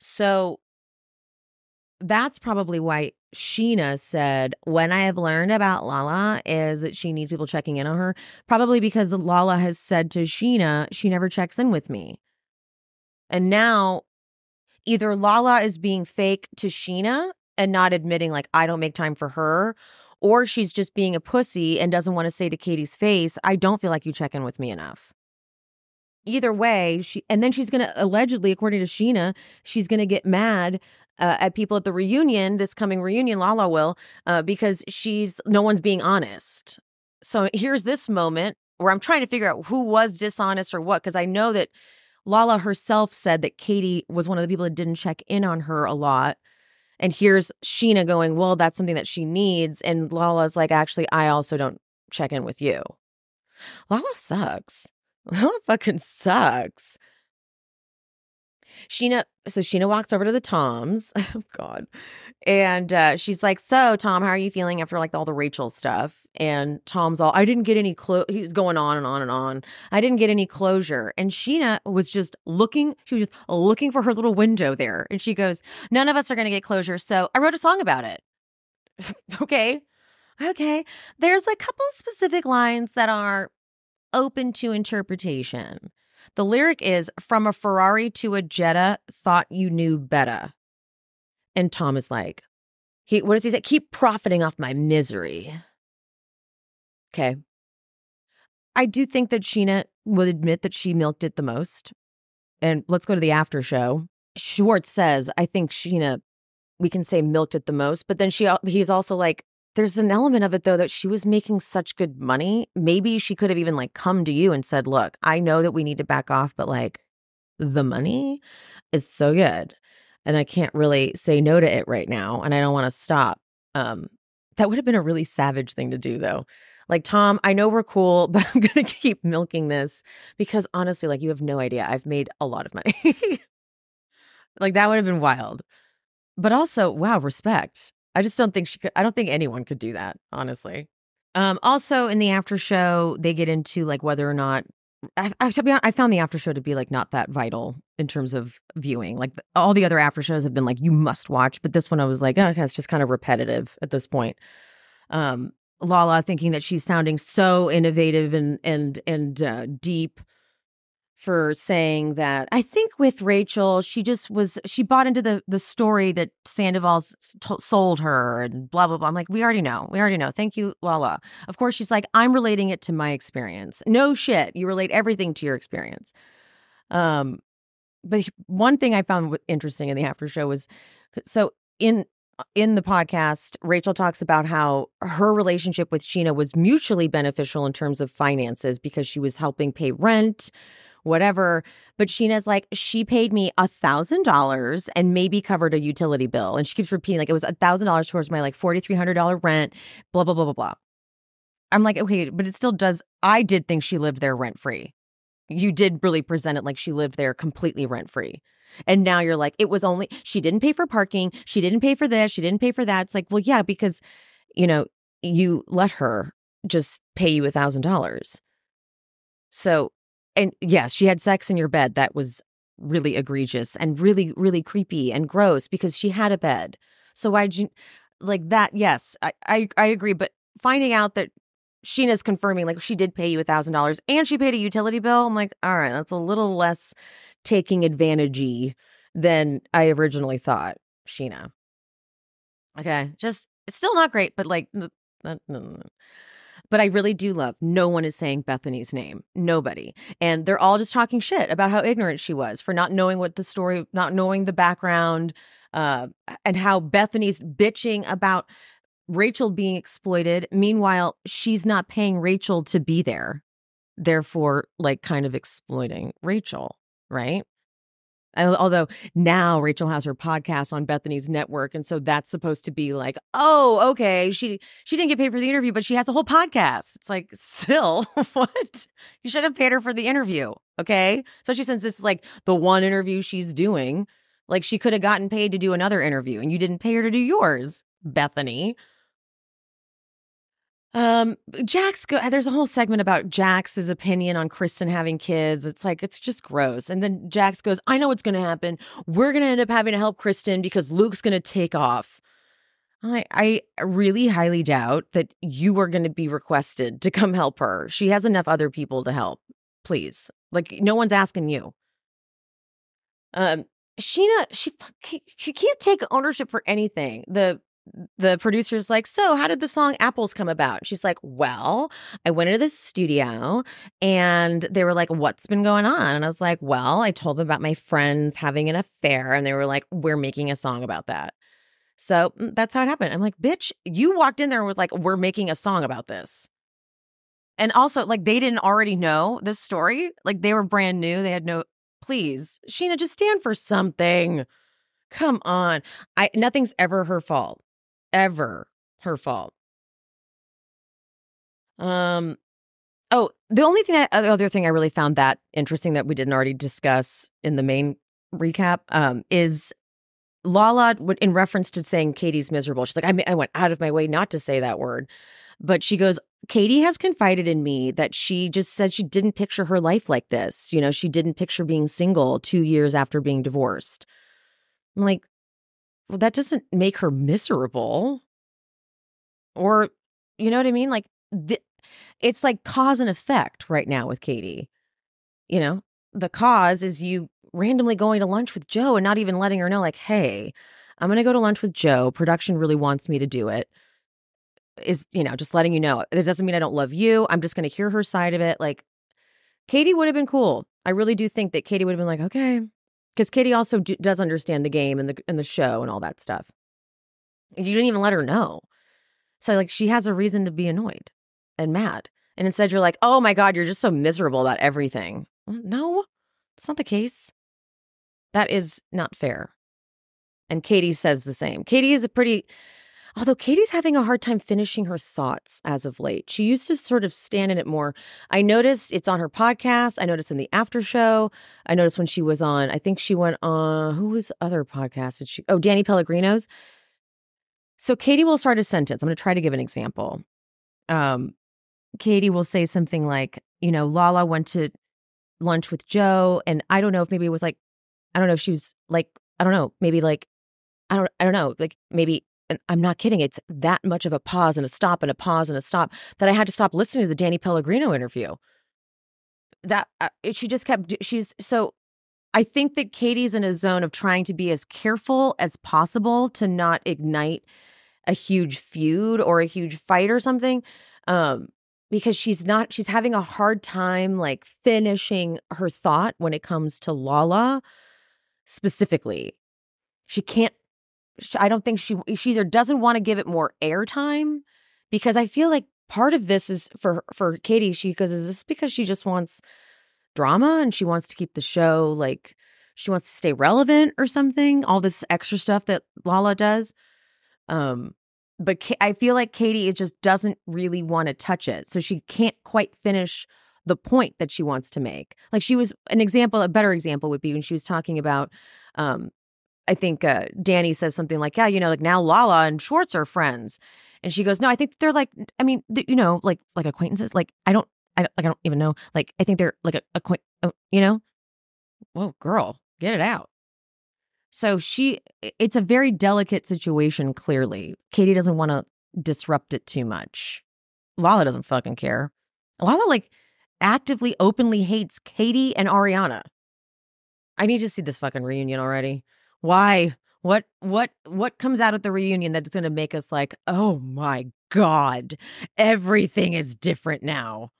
So that's probably why Scheana said, when I have learned about Lala is that she needs people checking in on her, probably because Lala has said to Scheana, she never checks in with me. And now either Lala is being fake to Scheana and not admitting like I don't make time for her, or she's just being a pussy and doesn't want to say to Katie's face, I don't feel like you check in with me enough. Either way, and then she's going to allegedly, according to Scheana, she's going to get mad at people at the reunion, this coming reunion, Lala will, because no one's being honest. So here's this moment where I'm trying to figure out who was dishonest or what, because I know that Lala herself said that Katie was one of the people that didn't check in on her a lot. And here's Scheana going, well, that's something that she needs. And Lala's like, actually, I also don't check in with you. Lala sucks. Lala fucking sucks. So Scheana walks over to the Toms. Oh, God. And she's like, so, Tom, how are you feeling after, like, all the Rachel stuff? And Tom's all, I didn't get any closure. He's going on and on and on. I didn't get any closure. And Scheana was just looking. She was just looking for her little window there. And she goes, none of us are going to get closure, so I wrote a song about it. Okay. There's a couple specific lines that are open to interpretation. The lyric is, from a Ferrari to a Jetta, thought you knew better. And Tom is like, what does he say? Keep profiting off my misery. Okay. I do think that Scheana would admit that she milked it the most. And let's go to the after show. Schwartz says, I think Scheana, we can say milked it the most. But then he's also like, there's an element of it, though, that she was making such good money. Maybe she could have even like come to you and said, look, I know that we need to back off, but like the money is so good and I can't really say no to it right now. And I don't want to stop. That would have been a really savage thing to do, though. Like, Tom, I know we're cool, but I'm going to keep milking this because honestly, like, you have no idea. I've made a lot of money. Like, that would have been wild. But also, wow, respect. I just don't think she could. I don't think anyone could do that, honestly. Also, in the after show, they get into like whether or not I found the after show to be like not that vital in terms of viewing. Like all the other after shows have been like you must watch, but this one I was like, oh, okay, it's just kind of repetitive at this point. Lala thinking that she's sounding so innovative and deep for saying that I think with Rachel, she bought into the story that Sandoval sold her and blah, blah, blah. I'm like, we already know. Thank you, Lala. Of course, she's like, I'm relating it to my experience. No shit. You relate everything to your experience. But one thing I found interesting in the after show was, so in the podcast, Rachel talks about how her relationship with Scheana was mutually beneficial in terms of finances because she was helping pay rent, whatever. But Sheena's like, she paid me $1,000 and maybe covered a utility bill. And she keeps repeating, like, it was $1,000 towards my like $4,300 rent, blah, blah, blah, blah, blah. I'm like, okay, but it still does. I did think she lived there rent free. You did really present it like she lived there completely rent free. And now you're like, it was only, she didn't pay for parking. She didn't pay for this. She didn't pay for that. It's like, well, yeah, because, you know, you let her just pay you $1,000. So, and yes, she had sex in your bed. That was really egregious and really, really creepy and gross because she had a bed. So why'd you like that? Yes, I agree. But finding out that Sheena's confirming like she did pay you $1,000 and she paid a utility bill. I'm like, all right, that's a little less taking advantage-y than I originally thought, Scheana. Okay, just it's still not great, but like no. But I really do love no one is saying Bethenny's name. Nobody. And they're all just talking shit about how ignorant she was for not knowing what the story, not knowing the background, and how Bethenny's bitching about Rachel being exploited. Meanwhile, she's not paying Rachel to be there. Therefore, like, kind of exploiting Rachel, right? Although now Rachel has her podcast on Bethenny's network. And so that's supposed to be like, oh, okay, she didn't get paid for the interview, but she has a whole podcast. It's like, still, what? You should have paid her for the interview, okay? Especially since this is like the one interview she's doing. Like, she could have gotten paid to do another interview, and you didn't pay her to do yours, Bethenny. There's a whole segment about Jax's opinion on Kristen having kids. It's like, it's just gross. And then Jax goes, I know what's going to happen. We're going to end up having to help Kristen because Luke's going to take off. I really highly doubt that you are going to be requested to come help her. She has enough other people to help. Please. Like, no one's asking you. Scheana, she can't take ownership for anything. The producer's like, so how did the song Apples come about? She's like, well, I went into the studio and they were like, what's been going on? And I was like, well, I told them about my friends having an affair, and they were like, we're making a song about that. So that's how it happened. I'm like, bitch, you walked in there with like, we're making a song about this. And also, like, they didn't already know this story. Like, they were brand new. They had no, please, Scheana, just stand for something. Come on. Nothing's ever her fault. Ever her fault. The only thing other thing I really found that interesting that we didn't already discuss in the main recap is Lala, in reference to saying Katie's miserable. She's like, I went out of my way not to say that word, but she goes, Katie has confided in me that she just said she didn't picture her life like this. You know, she didn't picture being single 2 years after being divorced. I'm like, well, that doesn't make her miserable. Or, you know what I mean? Like, it's like cause and effect right now with Katie. You know, the cause is you randomly going to lunch with Joe and not even letting her know, like, hey, I'm going to go to lunch with Joe. Production really wants me to do it. Is, you know, just letting you know. It doesn't mean I don't love you. I'm just going to hear her side of it. Like, Katie would have been cool. I really do think that Katie would have been like, okay. Because Katie also does understand the game and the show and all that stuff. You didn't even let her know. So, like, she has a reason to be annoyed and mad. And instead you're like, oh, my God, you're just so miserable about everything. No, it's not the case. That is not fair. And Katie says the same. Katie is although Katie's having a hard time finishing her thoughts as of late. She used to sort of stand in it more. I noticed it's on her podcast. I noticed in the after show. I noticed when she was on, I think she went on, who was other podcast? Did she? Oh, Danny Pellegrino's. So Katie will start a sentence. I'm going to try to give an example. Katie will say something like, you know, Lala went to lunch with Joe. And I don't know if maybe it was like, I don't know if she was like, I don't know, maybe like, I don't know, like maybe. And I'm not kidding. It's that much of a pause and a stop and a pause and a stop that I had to stop listening to the Danny Pellegrino interview. That she just kept. So I think that Katie's in a zone of trying to be as careful as possible to not ignite a huge feud or a huge fight or something, because she's having a hard time like finishing her thought when it comes to Lala specifically. She can't. I don't think she either doesn't want to give it more airtime, because I feel like part of this is for Katie. She goes, is this because she just wants drama and she wants to keep the show, like she wants to stay relevant or something? All this extra stuff that Lala does. But I feel like Katie just doesn't really want to touch it. So she can't quite finish the point that she wants to make. Like she was a better example would be when she was talking about, I think Danny says something like, yeah, you know, like now Lala and Schwartz are friends. And she goes, no, I think they're like, I mean, you know, like acquaintances. Like, I don't even know. Like, I think they're like you know, whoa, girl, get it out. So it's a very delicate situation. Clearly, Katie doesn't want to disrupt it too much. Lala doesn't fucking care. Lala like actively, openly hates Katie and Ariana. I need to see this fucking reunion already. Why? What comes out at the reunion that's going to make us like, oh my God, everything is different now?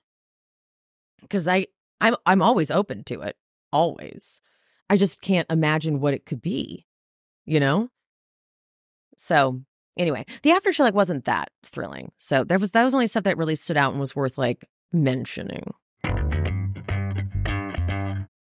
Because I'm always open to it, always. I just can't imagine what it could be, you know? So Anyway, the after show wasn't that thrilling. So that was only stuff that really stood out and was worth mentioning.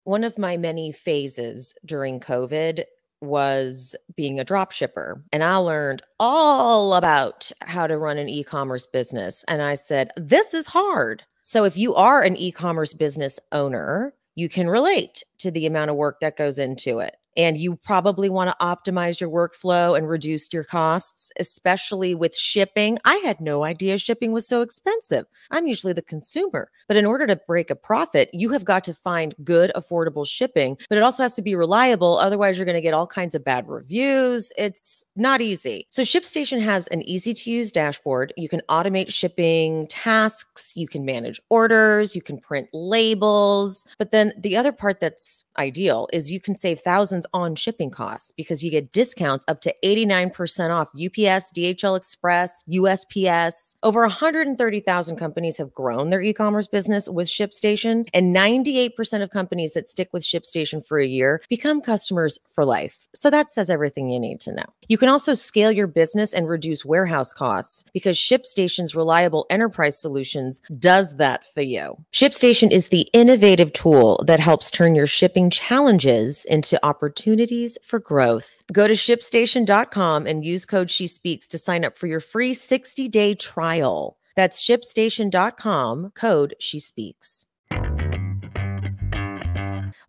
One of my many phases during COVID was being a drop shipper, and I learned all about how to run an e-commerce business. And I said, this is hard. So if you are an e-commerce business owner, you can relate to the amount of work that goes into it. And you probably want to optimize your workflow and reduce your costs, especially with shipping. I had no idea shipping was so expensive. I'm usually the consumer. But in order to break a profit, you have got to find good, affordable shipping. But it also has to be reliable. Otherwise, you're going to get all kinds of bad reviews. It's not easy. So ShipStation has an easy-to-use dashboard. You can automate shipping tasks. You can manage orders. You can print labels. But then the other part that's ideal is you can save thousands on shipping costs because you get discounts up to 89% off UPS, DHL Express, USPS. Over 130,000 companies have grown their e-commerce business with ShipStation, and 98% of companies that stick with ShipStation for a year become customers for life. So that says everything you need to know. You can also scale your business and reduce warehouse costs because ShipStation's reliable enterprise solutions does that for you. ShipStation is the innovative tool that helps turn your shipping challenges into opportunities for growth. Go to ShipStation.com and use code SheSpeaks to sign up for your free 60-day trial. That's ShipStation.com, code SheSpeaks.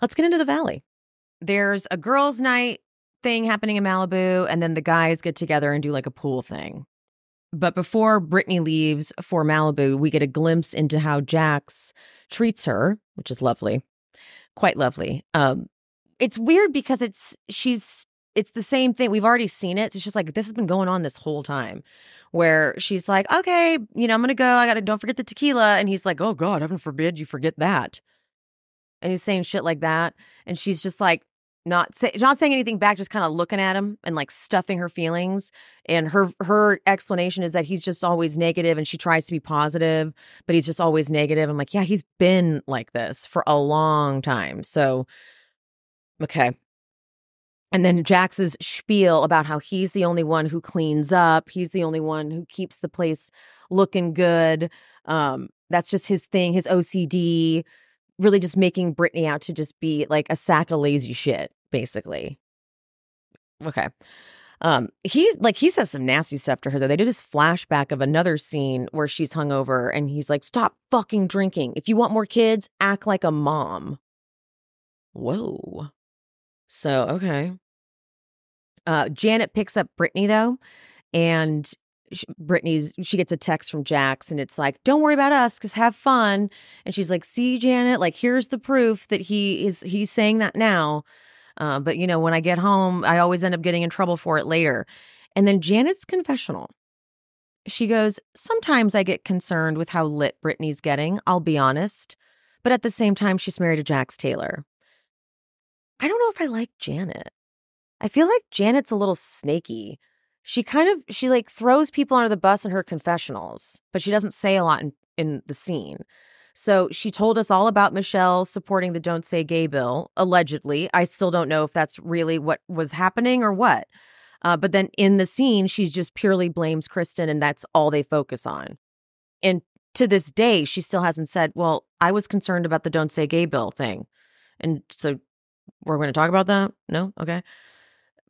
Let's get into the Valley. There's a girls' night thing happening in Malibu, and then the guys get together and do a pool thing. But before Brittany leaves for Malibu, we get a glimpse into how Jax treats her, which is lovely, quite lovely. It's weird because it's the same thing. We've already seen it. So it's just this has been going on this whole time where she's like, okay, I'm going to go. I got to don't forget the tequila. And he's like, oh God, heaven forbid you forget that. And he's saying shit like that. And she's just not saying anything back, just kind of looking at him and stuffing her feelings. And her explanation is that he's just always negative and she tries to be positive, but he's just always negative. I'm yeah, he's been like this for a long time. So okay. And then Jax's spiel about how he's the only one who cleans up. He's the only one who keeps the place looking good. That's just his thing, his OCD, really just making Brittany out to just be a sack of lazy shit, basically. Okay. He says some nasty stuff to her, though. They did this flashback of another scene where she's hungover and he's like, stop fucking drinking. If you want more kids, act like a mom. Whoa. So, okay. Janet picks up Brittany, though, and she gets a text from Jax, and it's don't worry about us, because have fun. And she's see, Janet, here's the proof that he's saying that now. But, when I get home, I always end up getting in trouble for it later. And then Janet's confessional. She goes, sometimes I get concerned with how lit Brittany's getting, I'll be honest. But at the same time, she's married to Jax Taylor. I don't know if I like Janet. I feel like Janet's a little snaky. She throws people under the bus in her confessionals, but she doesn't say a lot in the scene. So she told us all about Michelle supporting the Don't Say Gay bill, allegedly. I still don't know if that's really what was happening or what. But then in the scene, she just purely blames Kristen, and that's all they focus on. And to this day, she still hasn't said, well, I was concerned about the Don't Say Gay bill thing. And so we're going to talk about that? No? Okay.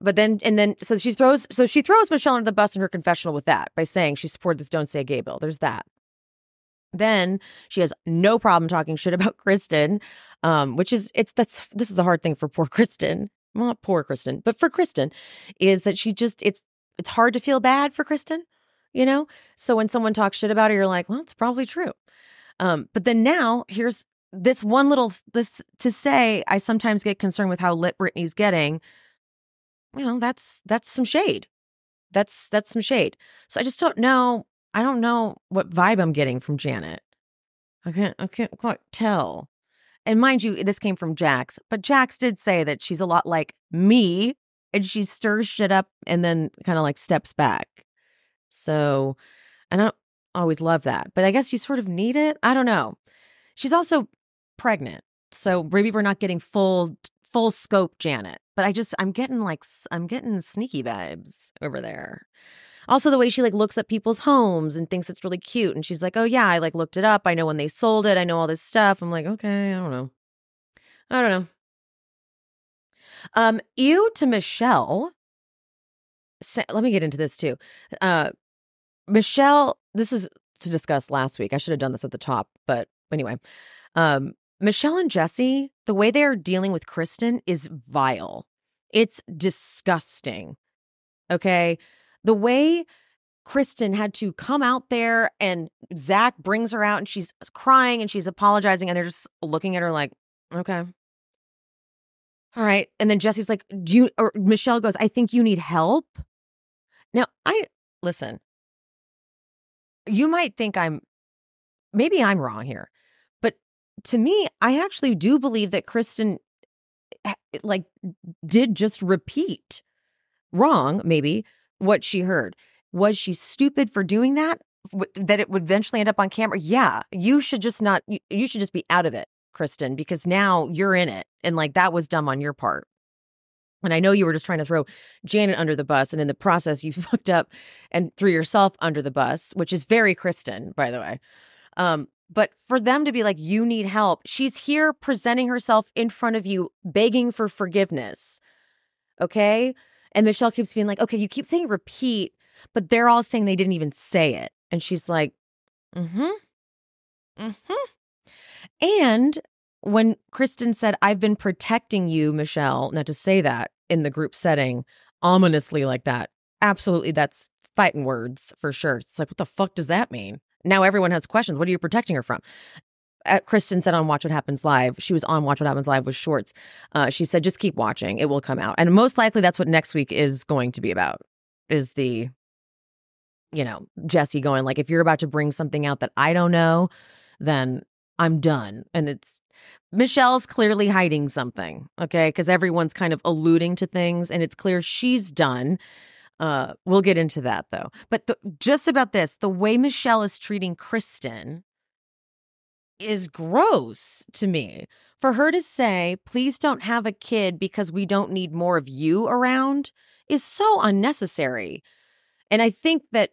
But then, so she throws Michelle under the bus in her confessional with that by saying she supported this Don't Say Gay bill. There's that. Then she has no problem talking shit about Kristen, this is the hard thing for poor Kristen. Well, not poor Kristen, but for Kristen is that it's hard to feel bad for Kristen, So when someone talks shit about her, you're like, well, it's probably true. But then now here's this one this to say, I sometimes get concerned with how lit Brittany's getting. That's some shade. That's some shade. So I just don't know. I don't know what vibe I'm getting from Janet. I can't quite tell. And mind you, this came from Jax, but Jax did say that she's a lot like me, and she stirs shit up and then kind of steps back. So, and I don't always love that, but I guess you sort of need it. I don't know. She's also pregnant, so maybe we're not getting full scope Janet, but I'm getting sneaky vibes over there. Also the way she like looks at people's homes and thinks it's really cute. And she's like, oh yeah, I like looked it up. I know when they sold it. I know all this stuff. I'm like, okay, I don't know. Ew to Michelle. Let me get into this too. Michelle, this is to discuss last week. I should have done this at the top, but anyway. Michelle and Jesse, the way they are dealing with Kristen is vile. It's disgusting. Okay? The way Kristen had to come out there and Zach brings her out and she's crying and she's apologizing and they're just looking at her like, okay. All right. And then Jesse's like, Michelle goes, I think you need help. Now, listen, you might think maybe I'm wrong here. But to me, I actually do believe that Kristen like did just repeat wrong, maybe, what she heard. Was she stupid for doing that? That it would eventually end up on camera? Yeah. You should just be out of it, Kristen, because now you're in it. And like that was dumb on your part. And I know you were just trying to throw Janet under the bus. And in the process, you fucked up and threw yourself under the bus, which is very Kristen, by the way. But for them to be like, you need help. She's here presenting herself in front of you, begging for forgiveness. Okay. And Michelle keeps being like, okay, you keep saying repeat, but they're all saying they didn't even say it. And she's like, And when Kristen said, I've been protecting you, Michelle, not to say that in the group setting, ominously like that, absolutely, that's fighting words for sure. It's like, what the fuck does that mean? Now everyone has questions. What are you protecting her from? Kristen said on Watch What Happens Live, she was on Watch What Happens Live with Schwartz. She said, just keep watching. It will come out. And most likely that's what next week is going to be about, is the, Jesse going like, if you're about to bring something out that I don't know, then I'm done. And it's Michelle's clearly hiding something, okay? Because everyone's kind of alluding to things and it's clear she's done. We'll get into that though. But just about this, the way Michelle is treating Kristen is gross to me. For her to say, please don't have a kid because we don't need more of you around is so unnecessary. And I think that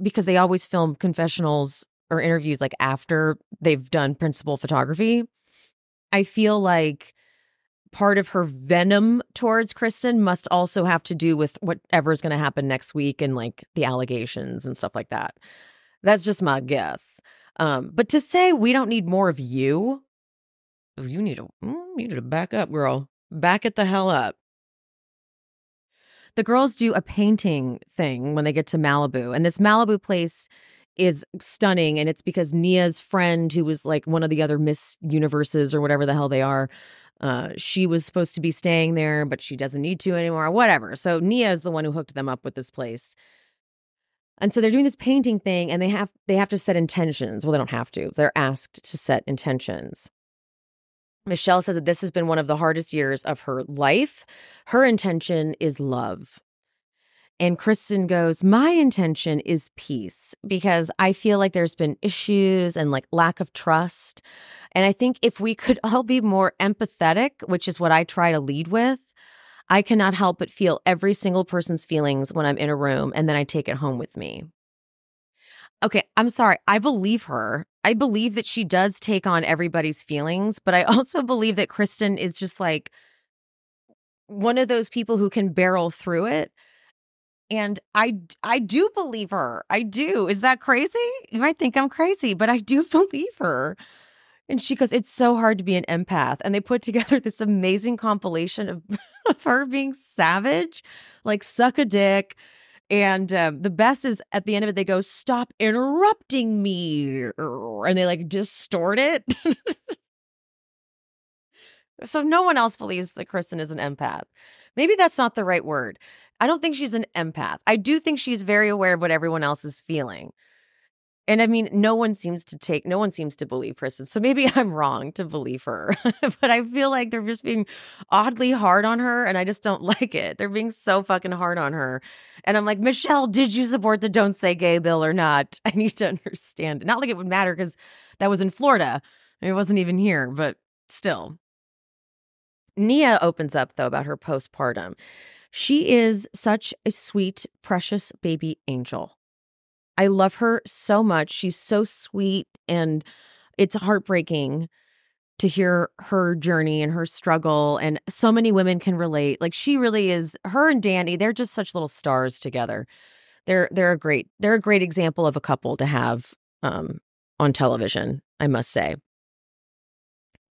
because they always film confessionals or interviews like after they've done principal photography, I feel like part of her venom towards Kristen must also have to do with whatever's going to happen next week and like the allegations and stuff like that. That's just my guess. But to say we don't need more of you, you need to back up, girl. Back it the hell up. The girls do a painting thing when they get to Malibu, and this Malibu place is stunning, and it's because Nia's friend, who was like one of the other Miss Universes or whatever the hell they are, she was supposed to be staying there, but she doesn't need to anymore, whatever. So Nia is the one who hooked them up with this place. And so they're doing this painting thing, and they have to set intentions. Well, they don't have to. They're asked to set intentions. Michelle says that this has been one of the hardest years of her life. Her intention is love. And Kristen goes, my intention is peace, because I feel like there's been issues and like lack of trust. And I think if we could all be more empathetic, which is what I try to lead with, I cannot help but feel every single person's feelings when I'm in a room, and then I take it home with me. Okay, I'm sorry. I believe her. I believe that she does take on everybody's feelings, but I also believe that Kristen is just like one of those people who can barrel through it. And I do believe her. I do. Is that crazy? You might think I'm crazy, but I do believe her. And she goes, it's so hard to be an empath. And they put together this amazing compilation of her being savage, like suck a dick. And the best is at the end of it, they go, stop interrupting me. And they like distort it. So no one else believes that Kristen is an empath. Maybe that's not the right word. I don't think she's an empath. I do think she's very aware of what everyone else is feeling. And I mean, no one seems to believe Kristen. So maybe I'm wrong to believe her. But I feel like they're just being oddly hard on her, and I just don't like it. They're being so fucking hard on her. And I'm like, Michelle, did you support the Don't Say Gay bill or not? I need to understand it. Not like it would matter because that was in Florida. It wasn't even here, but still. Nia opens up, though, about her postpartum. She is such a sweet, precious baby angel. I love her so much. She's so sweet, and it's heartbreaking to hear her journey and her struggle, and so many women can relate. Like, she really is, her and Danny, they're just such little stars together. They're a great example of a couple to have on television, I must say.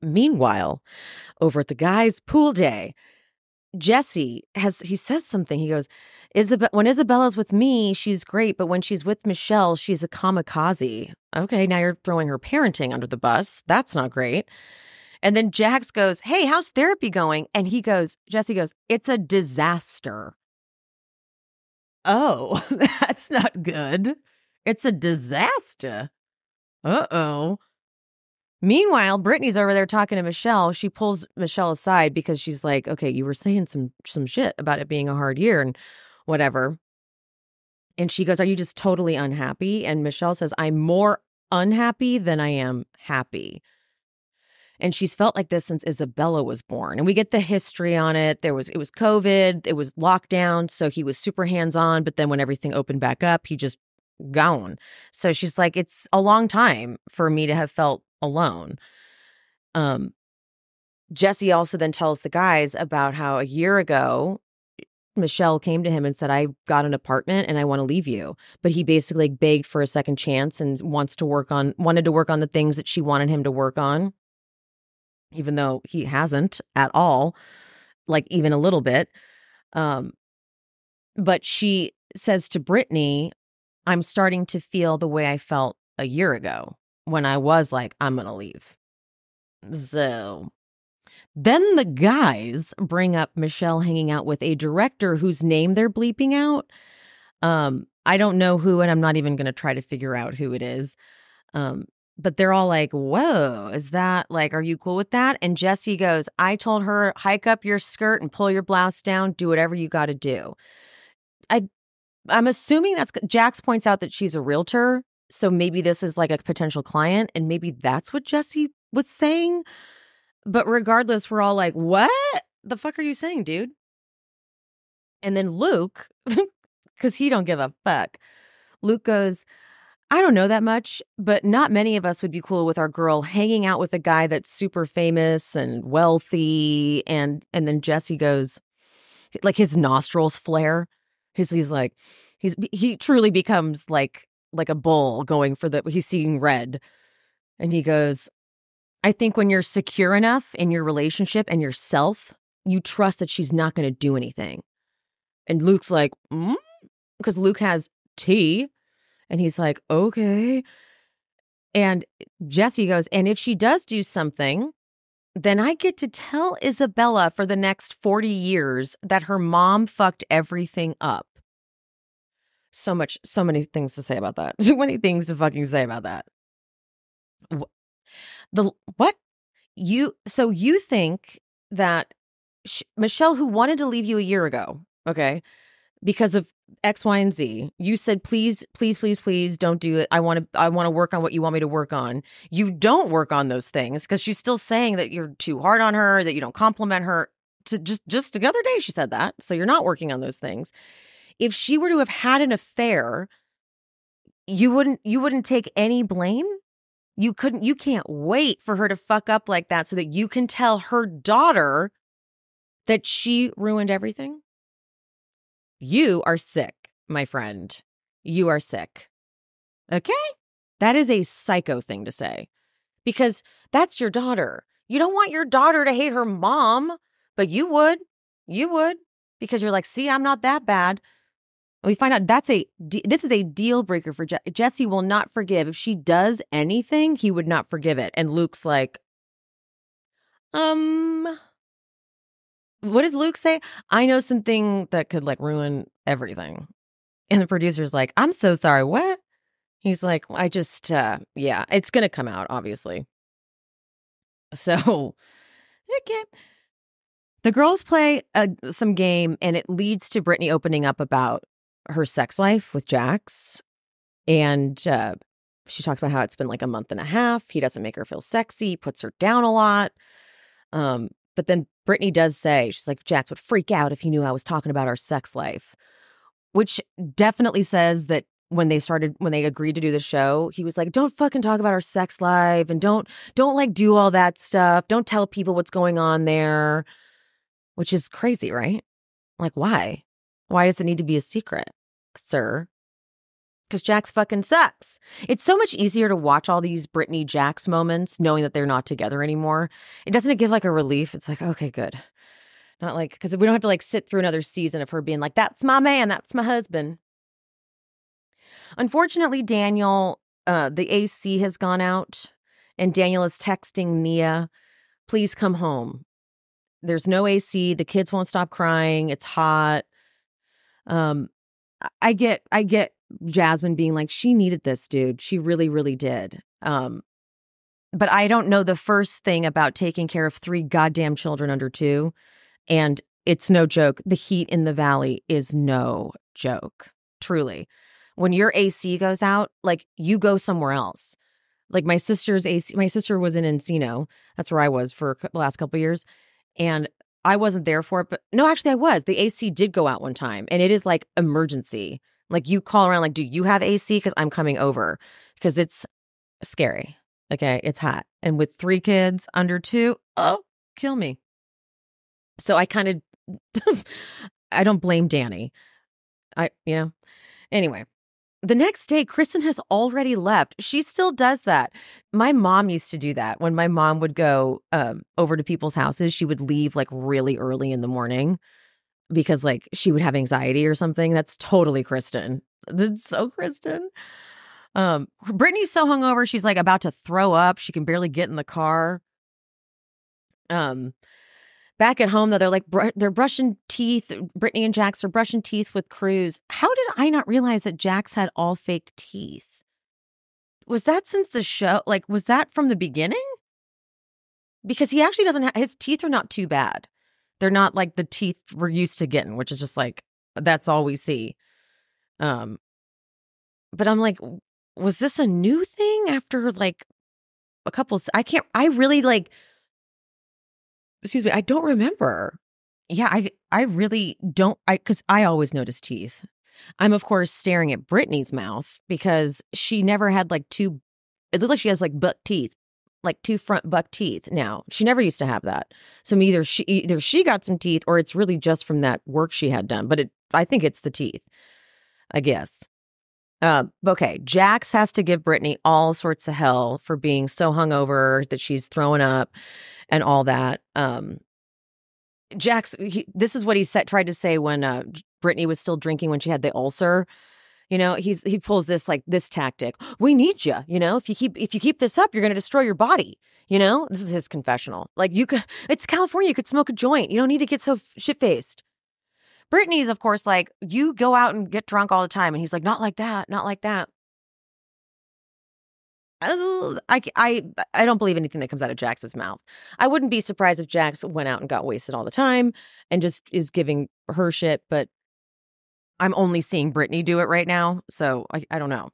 Meanwhile, over at the guys' pool day, Jesse says something. He goes, when Isabella's with me, she's great, but when she's with Michelle, she's a kamikaze. Okay, now you're throwing her parenting under the bus. That's not great. And then Jax goes, hey, how's therapy going? And Jesse goes, it's a disaster. Oh, that's not good. It's a disaster. Uh-oh. Meanwhile, Brittany's over there talking to Michelle. She pulls Michelle aside because she's like, okay, you were saying some shit about it being a hard year and whatever. And she goes, are you just totally unhappy? And Michelle says, I'm more unhappy than I am happy. And she's felt like this since Isabella was born. And we get the history on it. It was COVID. It was lockdown. So he was super hands-on. But then when everything opened back up, he just gone. So she's like, it's a long time for me to have felt alone. Jesse also then tells the guys about how a year ago, Michelle came to him and said, I got an apartment and I want to leave you. But he basically begged for a second chance and wanted to work on the things that she wanted him to work on, even though he hasn't at all, like even a little bit. But she says to Brittany, I'm starting to feel the way I felt a year ago, when I was like, I'm going to leave. So then the guys bring up Michelle hanging out with a director whose name they're bleeping out. I don't know who, and I'm not even going to try to figure out who it is. But they're all like, whoa, is that like, are you cool with that? And Jesse goes, I told her, hike up your skirt and pull your blouse down. Do whatever you got to do. I'm assuming that's, Jax points out that she's a realtor. So maybe this is like a potential client, and maybe that's what Jesse was saying. But regardless, we're all like, what the fuck are you saying, dude? And then Luke, because he don't give a fuck, Luke goes, I don't know that much, but not many of us would be cool with our girl hanging out with a guy that's super famous and wealthy. And then Jesse goes, like, his nostrils flare. He truly becomes like a bull going for he's seeing red. And he goes, I think when you're secure enough in your relationship and yourself, you trust that she's not going to do anything. And Luke's like, because Luke has tea. And he's like, okay. And Jesse goes, and if she does do something, then I get to tell Isabella for the next 40 years that her mom fucked everything up. So many things to say about that. So many things to fucking say about that. So you think that Michelle, who wanted to leave you a year ago, okay, because of X, Y, and Z, you said, please, please, please, please don't do it. I want to work on what you want me to work on. You don't work on those things because she's still saying that you're too hard on her, that you don't compliment her. Just the other day she said that. So you're not working on those things. If she were to have had an affair, you wouldn't take any blame. You can't wait for her to fuck up like that so that you can tell her daughter that she ruined everything. You are sick, my friend. You are sick. Okay? That is a psycho thing to say, because that's your daughter. You don't want your daughter to hate her mom, but you would, because you're like, see, I'm not that bad. We find out this is a deal breaker for Jesse. Jesse will not forgive. If she does anything, he would not forgive it. And Luke's like, what does Luke say? I know something that could like ruin everything. And the producer's like, I'm so sorry, what? He's like, I just, yeah, it's going to come out, obviously. So, okay. The girls play some game, and it leads to Brittany opening up about her sex life with Jax. And she talks about how it's been like a month and a half. He doesn't make her feel sexy, puts her down a lot. But then Brittany does say, she's like, Jax would freak out if he knew I was talking about our sex life, which definitely says that when they agreed to do the show, he was like, don't fucking talk about our sex life and don't like do all that stuff. Don't tell people what's going on there, which is crazy, right? Like, why? Why does it need to be a secret, sir? Because Jax fucking sucks. It's so much easier to watch all these Brittany Jax moments knowing that they're not together anymore. It doesn't give like a relief. It's like, okay, good. Not like, because we don't have to like sit through another season of her being like, that's my man, that's my husband. Unfortunately, Daniel, the AC has gone out and Daniel is texting Nia, please come home. There's no AC. The kids won't stop crying. It's hot. I get Jasmine being like, she needed this, dude. She really, really did. But I don't know the first thing about taking care of three goddamn children under two. And it's no joke. The heat in the valley is no joke. Truly. When your AC goes out, like you go somewhere else. Like my sister's AC, my sister was in Encino. That's where I was for the last couple of years. And I wasn't there for it. But no, actually I was. The AC did go out one time and it is like emergency. Like you call around like, do you have AC? Because I'm coming over because it's scary. Okay, it's hot. And with three kids under two, oh, kill me. So I kind of, I don't blame Danny. Anyway, the next day, Kristen has already left. She still does that. My mom used to do that. When my mom would go over to people's houses, she would leave like really early in the morning because like she would have anxiety or something. That's totally Kristen. That's so Kristen. Brittany's so hungover. She's like about to throw up. She can barely get in the car. Back at home, though, they're like, they're brushing teeth. Brittany and Jax are brushing teeth with Cruz. How did I not realize that Jax had all fake teeth? Was that since the show? Like, was that from the beginning? Because he actually doesn't have, his teeth are not too bad. They're not like the teeth we're used to getting, which is just like, that's all we see. But I'm like, was this a new thing after like a couple? Excuse me, I don't remember. Yeah, I really don't, because I always notice teeth. I'm, of course, staring at Brittany's mouth because she never had like two, it looked like she has like buck teeth, like two front buck teeth now. She never used to have that. So either she got some teeth or it's really just from that work she had done. But I think it's the teeth, I guess. Okay, Jax has to give Brittany all sorts of hell for being so hungover that she's throwing up and all that. Jax, this is what he tried to say when Brittany was still drinking when she had the ulcer. You know, he pulls this like this tactic. We need you. You know, if you keep this up, you're going to destroy your body. You know, this is his confessional. Like it's California. You could smoke a joint. You don't need to get so shit-faced. Brittany's, of course, like, you go out and get drunk all the time. And he's like, not like that, not like that. I don't believe anything that comes out of Jax's mouth. I wouldn't be surprised if Jax went out and got wasted all the time and just is giving her shit. But I'm only seeing Brittany do it right now. So I don't know.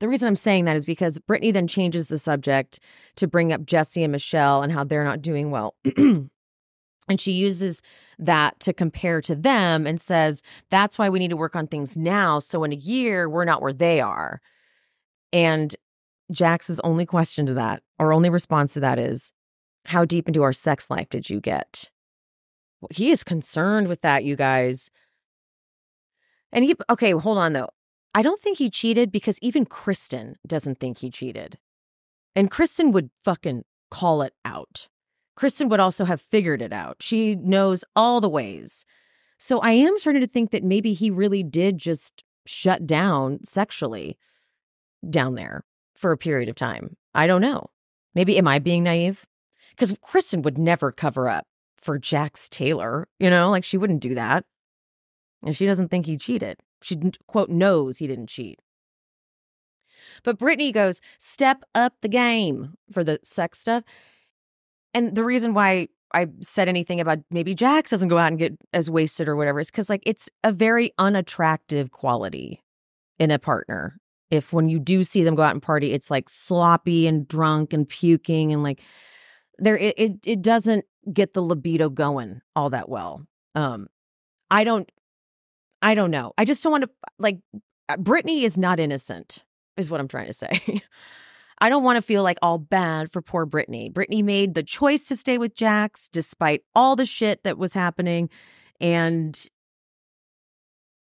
The reason I'm saying that is because Brittany then changes the subject to bring up Jesse and Michelle and how they're not doing well. And she uses that to compare to them and says, that's why we need to work on things now. So in a year, we're not where they are. And Jax's only question to that, or only response to that is, how deep into our sex life did you get? Well, he is concerned with that, you guys. And okay, hold on though. I don't think he cheated because even Kristen doesn't think he cheated. And Kristen would fucking call it out. Kristen would also have figured it out. She knows all the ways. So I am starting to think that maybe he really did just shut down sexually down there for a period of time. I don't know. Maybe, am I being naive? Because Kristen would never cover up for Jax Taylor. You know, like she wouldn't do that. And she doesn't think he cheated. She, quote, knows he didn't cheat. But Brittany goes, step up the game for the sex stuff. And the reason why I said anything about maybe Jax doesn't go out and get as wasted or whatever is because, like, it's a very unattractive quality in a partner. If when you do see them go out and party, it's like sloppy and drunk and puking and like there it doesn't get the libido going all that well. I don't know. I just don't want to, like, Brittany is not innocent is what I'm trying to say. I don't want to feel like all bad for poor Brittany. Brittany made the choice to stay with Jax despite all the shit that was happening. And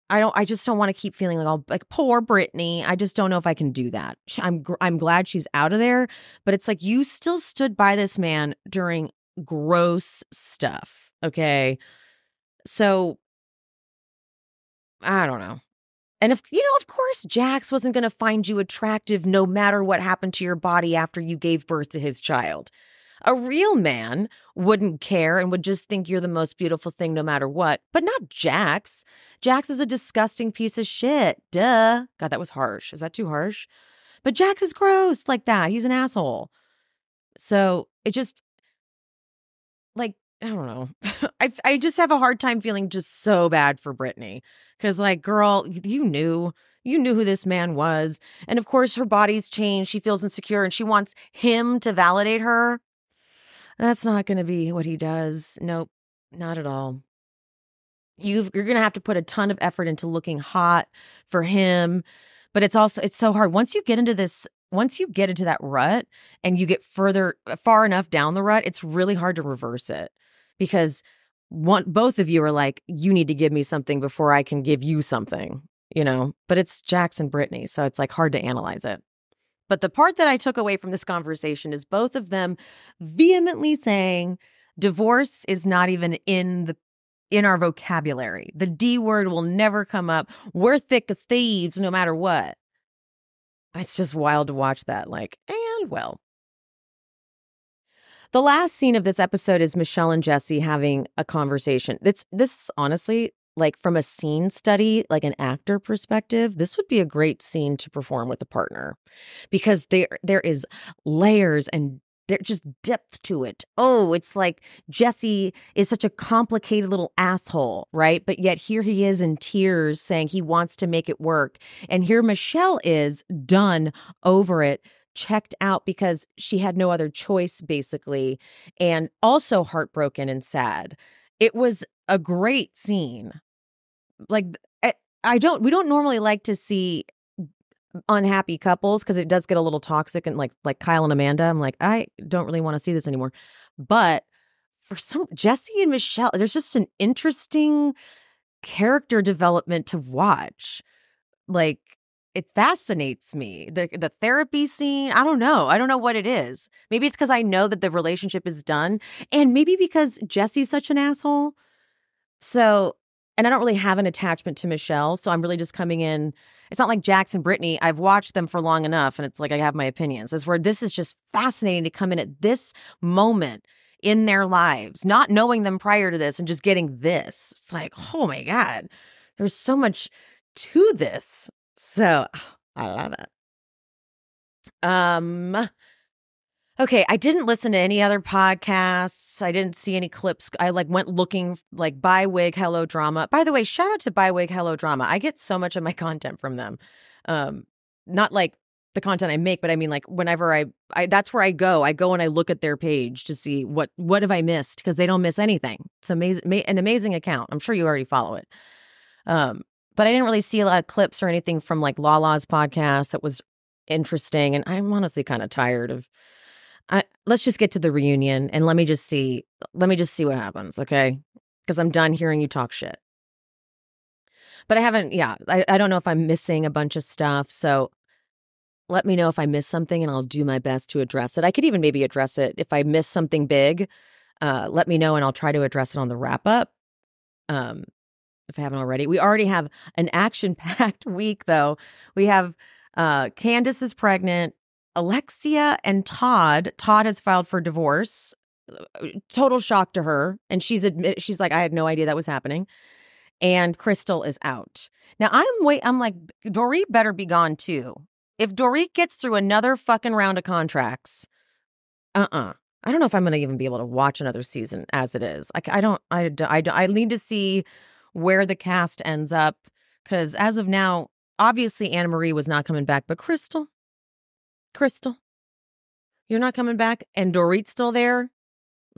I just don't want to keep feeling like all like poor Brittany. I just don't know if I can do that. I'm glad she's out of there, but it's like you still stood by this man during gross stuff. Okay. So I don't know. And if you know, of course, Jax wasn't going to find you attractive no matter what happened to your body after you gave birth to his child. A real man wouldn't care and would just think you're the most beautiful thing no matter what. But not Jax. Jax is a disgusting piece of shit. Duh. God, that was harsh. Is that too harsh? But Jax is gross like that. He's an asshole. So it just, like, I don't know. I just have a hard time feeling just so bad for Brittany. Because, like, girl, you knew who this man was. And, of course, her body's changed. She feels insecure and she wants him to validate her. That's not going to be what he does. Nope, not at all. You're going to have to put a ton of effort into looking hot for him. But it's so hard. Once you get into that rut and you get far enough down the rut, it's really hard to reverse it because both of you are like, you need to give me something before I can give you something, you know, but it's Jax and Brittany. So it's like hard to analyze it. But the part that I took away from this conversation is both of them vehemently saying divorce is not even in our vocabulary. The D word will never come up. We're thick as thieves no matter what. It's just wild to watch that. Like, and well. The last scene of this episode is Michelle and Jesse having a conversation. This honestly, like from a scene study, like an actor perspective, this would be a great scene to perform with a partner because there is layers and there's just depth to it. Oh, it's like Jesse is such a complicated little asshole, right? But yet here he is in tears saying he wants to make it work. And here Michelle is done over it, checked out because she had no other choice, basically, and also heartbroken and sad. It was a great scene. Like, we don't normally like to see unhappy couples because it does get a little toxic and like Kyle and Amanda. I'm like, I don't really want to see this anymore. But for Jesse and Michelle, there's just an interesting character development to watch. Like, it fascinates me. The therapy scene, I don't know. I don't know what it is. Maybe it's because I know that the relationship is done. And maybe because Jesse's such an asshole. So, and I don't really have an attachment to Michelle. So I'm really just coming in. It's not like Jax and Brittany. I've watched them for long enough, and it's like I have my opinions. It's where this is just fascinating to come in at this moment in their lives, not knowing them prior to this and just getting this. It's like, oh, my God, there's so much to this. So I love it. Okay, I didn't listen to any other podcasts. I didn't see any clips. I went looking like Bywig, Hello Drama. By the way, shout out to Bywig, Hello Drama. I get so much of my content from them. Not like the content I make, but I mean like whenever I that's where I go. I go and I look at their page to see what have I missed because they don't miss anything. It's amazing, an amazing account. I'm sure you already follow it. But I didn't really see a lot of clips or anything from like Lala's podcast that was interesting. And I'm honestly kind of tired of. Let's just get to the reunion and let me just see what happens, okay? Because I'm done hearing you talk shit. But I haven't, I don't know if I'm missing a bunch of stuff, so let me know if I miss something and I'll do my best to address it. I could even maybe address it if I miss something big. Let me know and I'll try to address it on the wrap-up if I haven't already. We already have an action-packed week, though. We have Candace is pregnant. Alexia and Todd has filed for divorce. Total shock to her. And she's like, I had no idea that was happening. And Crystal is out. Now I'm like, Dorit better be gone too. If Dorit gets through another fucking round of contracts, I don't know if I'm going to even be able to watch another season as it is. I need to see where the cast ends up. Because as of now, obviously Anna Marie was not coming back, but Crystal, you're not coming back, and Dorit's still there.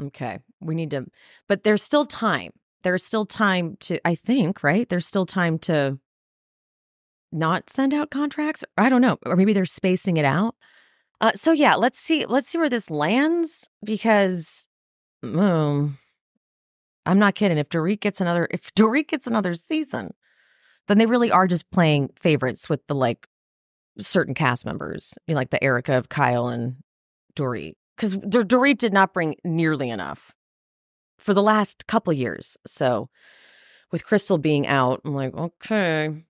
Okay. We need to, but there's still time. There's still time to, I think, right? There's still time to not send out contracts. I don't know. Or maybe they're spacing it out. So yeah, let's see where this lands, because I'm not kidding. If Dorit gets another season, then they really are just playing favorites with the like certain cast members, you know, like the Erica of Kyle and Dorit, because Dorit did not bring nearly enough for the last couple years. So with Crystal being out, I'm like, okay.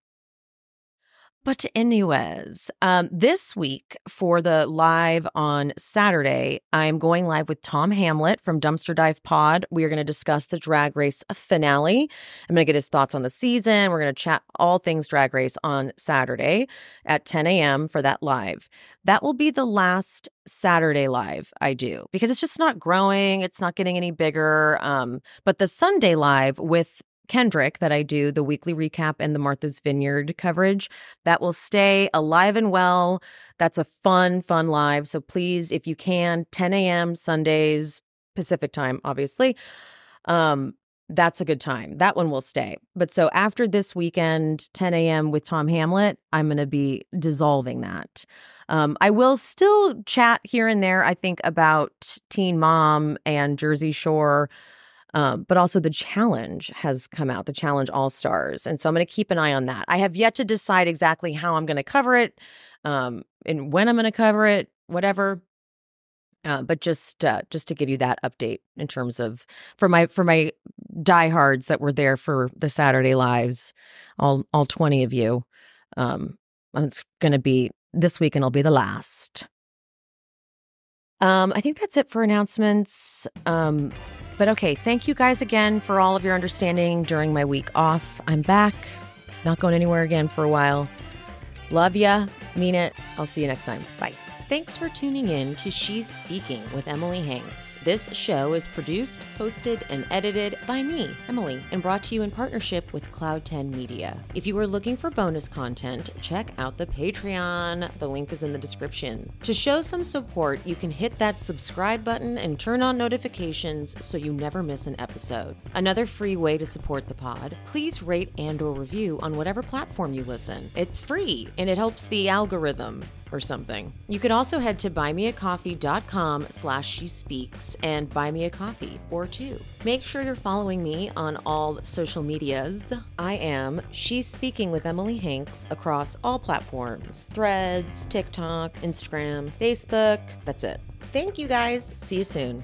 But anyways, this week for the live on Saturday, I'm going live with Tom Hamlet from Dumpster Dive Pod. We are going to discuss the Drag Race finale. I'm going to get his thoughts on the season. We're going to chat all things Drag Race on Saturday at 10 a.m. for that live. That will be the last Saturday live I do because it's just not growing. It's not getting any bigger. But the Sunday live with Kendrick that I do, the weekly recap and the Martha's Vineyard coverage, that will stay alive and well. That's a fun live. So please, if you can, 10 a.m. Sundays, Pacific time, obviously. That's a good time. That one will stay. But so after this weekend, 10 a.m. with Tom Hamlet, I'm going to be dissolving that. I will still chat here and there, I think, about Teen Mom and Jersey Shore. But also the challenge has come out, the Challenge All-Stars. And so I'm going to keep an eye on that. I have yet to decide exactly how I'm going to cover it and when I'm going to cover it, whatever. But just to give you that update in terms of for my diehards that were there for the Saturday lives, all 20 of you, it's going to be this week and it'll be the last. I think that's it for announcements. But okay, thank you guys again for all of your understanding during my week off. I'm back, not going anywhere again for a while. Love ya, mean it. I'll see you next time. Bye. Thanks for tuning in to She's Speaking with Emily Hanks. This show is produced, hosted, and edited by me, Emily, and brought to you in partnership with Cloud10 Media. If you are looking for bonus content, check out the Patreon. The link is in the description. To show some support, you can hit that subscribe button and turn on notifications so you never miss an episode. Another free way to support the pod, please rate and or review on whatever platform you listen. It's free and it helps the algorithm. Or something. You could also head to buymeacoffee.com/she speaks and buy me a coffee or two. Make sure you're following me on all social medias. I am She's Speaking with Emily Hanks across all platforms, Threads, TikTok, Instagram, Facebook. That's it. Thank you guys. See you soon.